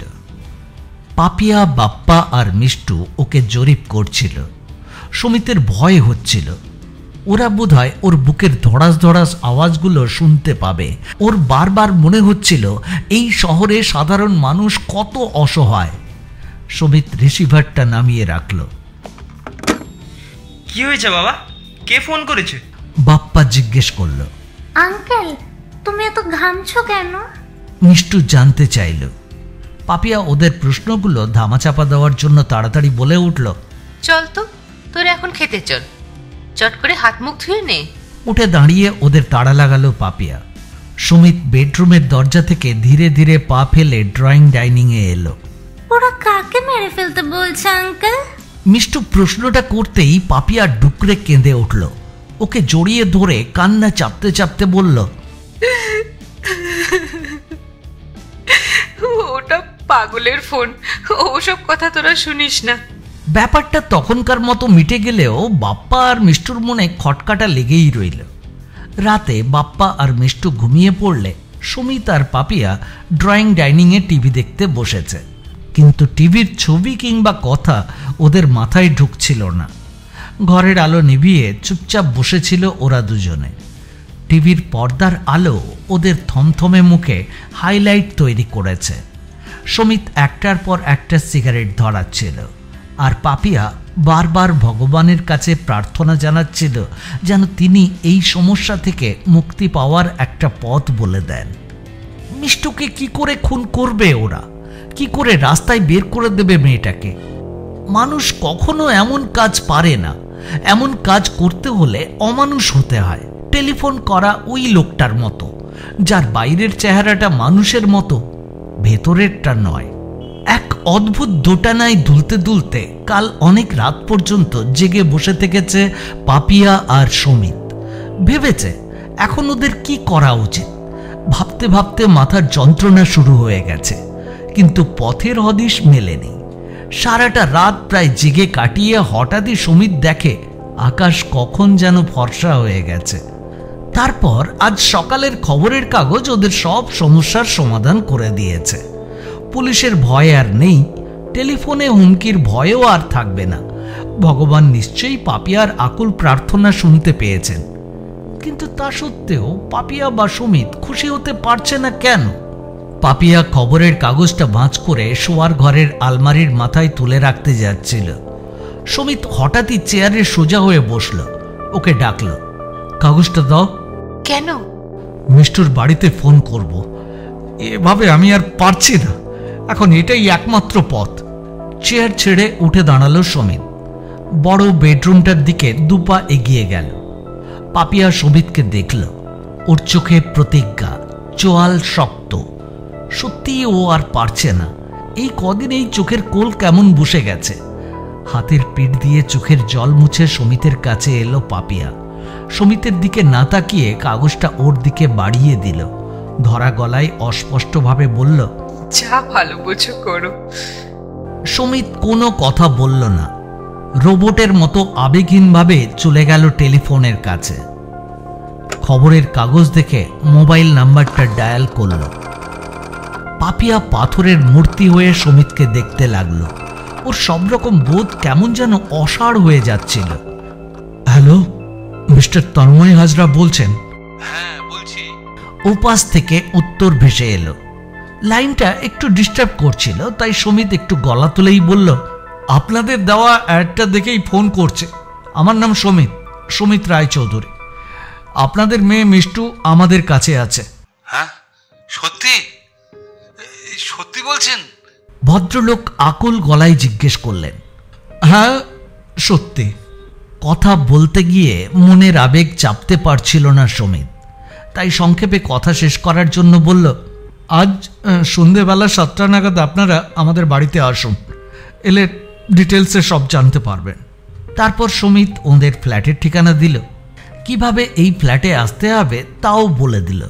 পাপিয়া, বাপ্পা আর মিষ্টু ওকে জরিপ করছিল। সুমিতের ভয় হচ্ছিল, ওরা বোধহয় ওর বুকের ধড়াস ধড়াস আওয়াজগুলো শুনতে পাবে। ওর বারবার মনে হচ্ছিল এই শহরে সাধারণ মানুষ কত অসহায়। সুমিত রিসিভারটা নামিয়ে রাখল। কি হয়েছে বাবা, কে ফোন করেছে? বাপ্পা জিজ্ঞেস করল। আঙ্কেল, তুমি এত ঘামছো কেন? মিষ্টু জানতে চাইল। পাপিয়া ওদের প্রশ্নগুলো ধামাচাপা দেওয়ার জন্য তাড়াতাড়ি বলে উঠল, চল তো, তোর এখন খেতে চল, চট করে হাত মুখ ধুয়ে নে। উঠে দাঁড়িয়ে ওদের তাড়া লাগালো পাপিয়া। সুমিত বেডরুমের দরজা থেকে ধীরে ধীরে পা ফেলে ড্রয়িং ডাইনিং এ এলো। ওরা কাকে মেরে ফেলতে বলছে আঙ্কেল? মিষ্টু প্রশ্নটা করতেই পাপিয়া ডুকরে কেঁদে উঠল। ওকে জড়িয়ে ধরে কান্না চাপতে চাপতে বলল, ওটা পাগলের ফোন, ওসব কথা তোরা শুনিস না। ব্যাপারটা তখনকার মতো মিটে গেলেও বাপ্পা আর মিষ্টুর মনে খটকাটা লেগেই রইল। রাতে বাপ্পা আর মিষ্টু ঘুমিয়ে পড়লে সুমিত আর পাপিয়া ড্রয়িং ডাইনিংয়ে টিভি দেখতে বসেছে, কিন্তু টিভির ছবি কিংবা কথা ওদের মাথায় ঢুকছিল না। ঘরের আলো নিভিয়ে চুপচাপ বসেছিল ওরা দুজনে। টিভির পর্দার আলো ওদের থমথমে মুখে হাইলাইট তৈরি করেছে। সমিত একটার পর একটা সিগারেট ধরাচ্ছিল আর পাপিয়া বারবার ভগবানের কাছে প্রার্থনা জানাচ্ছিল যেন তিনি এই সমস্যা থেকে মুক্তি পাওয়ার একটা পথ বলে দেন। মিষ্টুকে কি করে খুন করবে ওরা, কি করে রাস্তায় বের করে দেবে মেয়েটাকে? মানুষ কখনো এমন কাজ পারে না, এমন কাজ করতে হলে অমানুষ হতে হয়। টেলিফোন করা ওই লোকটার মতো যার বাইরের চেহারাটা মানুষের মতো, ভেতরেরটা নয়। এক অদ্ভুত দোটানায় দুলতে দুলতে কাল অনেক রাত পর্যন্ত জেগে বসে থেকেছে পাপিয়া আর সমিত। ভেবেছে এখন ওদের কি করা উচিত। ভাবতে ভাবতে মাথার যন্ত্রণা শুরু হয়ে গেছে, কিন্তু পথের হদিশ মেলেনি। সারাটা রাত প্রায় জেগে কাটিয়ে হঠাৎই সমিত দেখে আকাশ কখন যেন ফর্সা হয়ে গেছে। তারপর আজ সকালের খবরের কাগজ ওদের সব সমস্যার সমাধান করে দিয়েছে। পুলিশের ভয় আর নেই, টেলিফোনে হুমকির ভয়ও আর থাকবে না। ভগবান নিশ্চয়ই পাপিয়ার আকুল প্রার্থনা শুনতে পেয়েছেন, কিন্তু তা সত্ত্বেও পাপিয়া বা সমিত খুশি হতে পারছে না কেন? পাপিয়া খবরের কাগজটা ভাঁজ করে শোয়ার ঘরের আলমারির মাথায় তুলে রাখতে যাচ্ছিল। সমিত হঠাৎই চেয়ারে সোজা হয়ে বসল, ওকে ডাকল, কাগজটা দাও। কেন? মিষ্টুর বাড়িতে ফোন করব। এভাবে আমি আর পারছি না, এখন এটাই একমাত্র পথ। চেয়ার ছেড়ে উঠে দাঁড়ালো সমিত, বড় বেডরুমটার দিকে দুপা এগিয়ে গেল। পাপিয়া সমিতকে দেখল, ওর চোখে প্রতিজ্ঞা, চোয়াল শক্ত। সত্যি ও আর পারছে না, এই কদিন এই চোখের কোল কেমন বসে গেছে। হাতের পিঠ দিয়ে চোখের জল মুছে সমিতের কাছে এলো পাপিয়া। সমিতের দিকে না তাকিয়ে কাগজটা ওর দিকে বাড়িয়ে দিল, ধরা গলায় অস্পষ্টভাবে বলল, যা ভালো বুঝো করো। সমিত কোনো কথা বলল না, রোবটের মতো আবেগহীনভাবে চলে গেল টেলিফোনের কাছে। খবরের কাগজ দেখে মোবাইল নাম্বারটা ডায়াল করল। পাপিয়া পাথরের মূর্তি হয়ে সমিতকে দেখতে লাগলো। ওর সব রকম বোধ কেমন যেন অসাড় হয়ে যাচ্ছিল। হ্যালো, মিস্টার তন্ময় হাজরা বলছেন? হ্যাঁ বলছি। ওপাশ থেকে উত্তর ভেসে এলো। লাইনটা একটু ডিস্টার্ব করছিল, তাই সমিত একটু গলা তুলেই বলল, আপনাদের দেওয়া অ্যাডটা দেখেই ফোন করছে। আমার নাম সমিত, সমিত রায়চৌধুরী। আপনাদের মেয়ে মিষ্টু আমাদের কাছে আছে। হ্যাঁ, সত্যি? সত্যি বলছেন? ভদ্রলোক আকুল গলায় জিজ্ঞেস করলেন। হ্যাঁ সত্যি। কথা বলতে গিয়ে মনের আবেগ চাপতে পারছিল না সমিত, তাই সংক্ষেপে কথা শেষ করার জন্য বলল, আজ সন্ধেবেলা 7টা নাগাদ আপনারা আমাদের বাড়িতে আসুন, এলে ডিটেলসে সব জানতে পারবেন। তারপর সমিত ওদের ফ্ল্যাটের ঠিকানা দিল, কিভাবে এই ফ্ল্যাটে আসতে হবে তাও বলে দিল।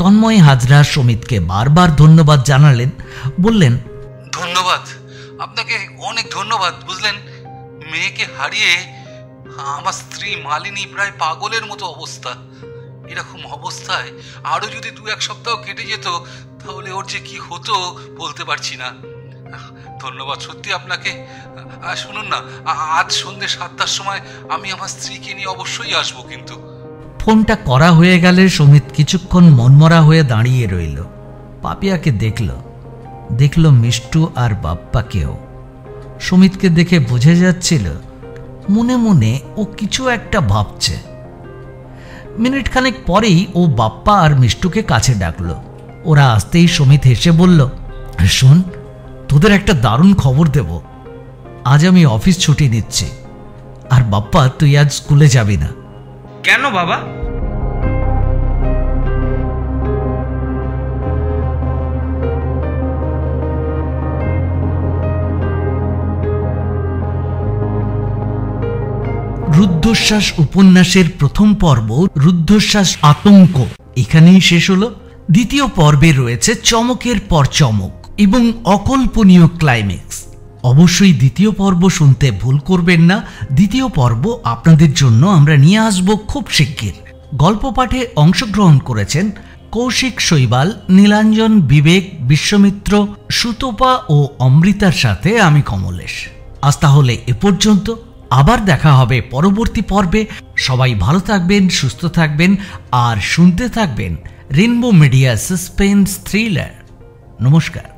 তন্ময় হাজরা সমিতকে বারবার ধন্যবাদ জানালেন, বললেন, ধন্যবাদ, আপনাকে অনেক ধন্যবাদ। বুঝলেন, মেয়েকে হারিয়ে আমার স্ত্রী মালিনী প্রায় পাগলের মতো অবস্থা। এরকম অবস্থায় আরও যদি 2-1 সপ্তাহ কেটে যেত তাহলে ওর যে কি হতো বলতে পারছি না। ধন্যবাদ সত্যি আপনাকে। শুনুন না, আজ সন্ধ্যে 7টার সময় আমি আমার স্ত্রীকে নিয়ে অবশ্যই আসবো। কিন্তু ফোনটা করা হয়ে গেলে সমিত কিছুক্ষণ মনমরা হয়ে দাঁড়িয়ে রইল। পাপিয়াকে দেখল মিষ্টু আর বাপ্পাকেও। সমিতকে দেখে বুঝে যাচ্ছিল মনে মনে ও কিছু একটা ভাবছে। মিনিট খানেক পরেই ও বাপ্পা আর মিষ্টুকে কাছে ডাকল। ওরা আসতেই সমিত হেসে বলল, শোন, তোদের একটা দারুণ খবর দেব। আজ আমি অফিস ছুটি নিচ্ছি, আর বাপ্পা তুই আজ স্কুলে যাবি না। কেন বাবা? রুদ্ধশ্বাস উপন্যাসের প্রথম পর্ব রুদ্ধশ্বাস আতঙ্ক এখানেই শেষ হলো। দ্বিতীয় পর্বে রয়েছে চমকের পর চমক এবং অকল্পনীয় ক্লাইম্যাক্স। অবশ্যই দ্বিতীয় পর্ব শুনতে ভুল করবেন না। দ্বিতীয় পর্ব আপনাদের জন্য আমরা নিয়ে আসব খুব শিগগির। গল্প পাঠে অংশগ্রহণ করেছেন কৌশিক শৈবাল, নীলাঞ্জন, বিবেক, বিশ্বমিত্র, সুতপা ও অমৃতার সাথে আমি কমলেশ। আজ তাহলে এ পর্যন্ত। आबार देखा होबे परवर्ती पर्वे। सबाई भालो थाकबेन, सुस्थ थाकबेन और सुनते थाकबेन रेनबो मीडिया सस्पेंस थ्रिलर। नमस्कार।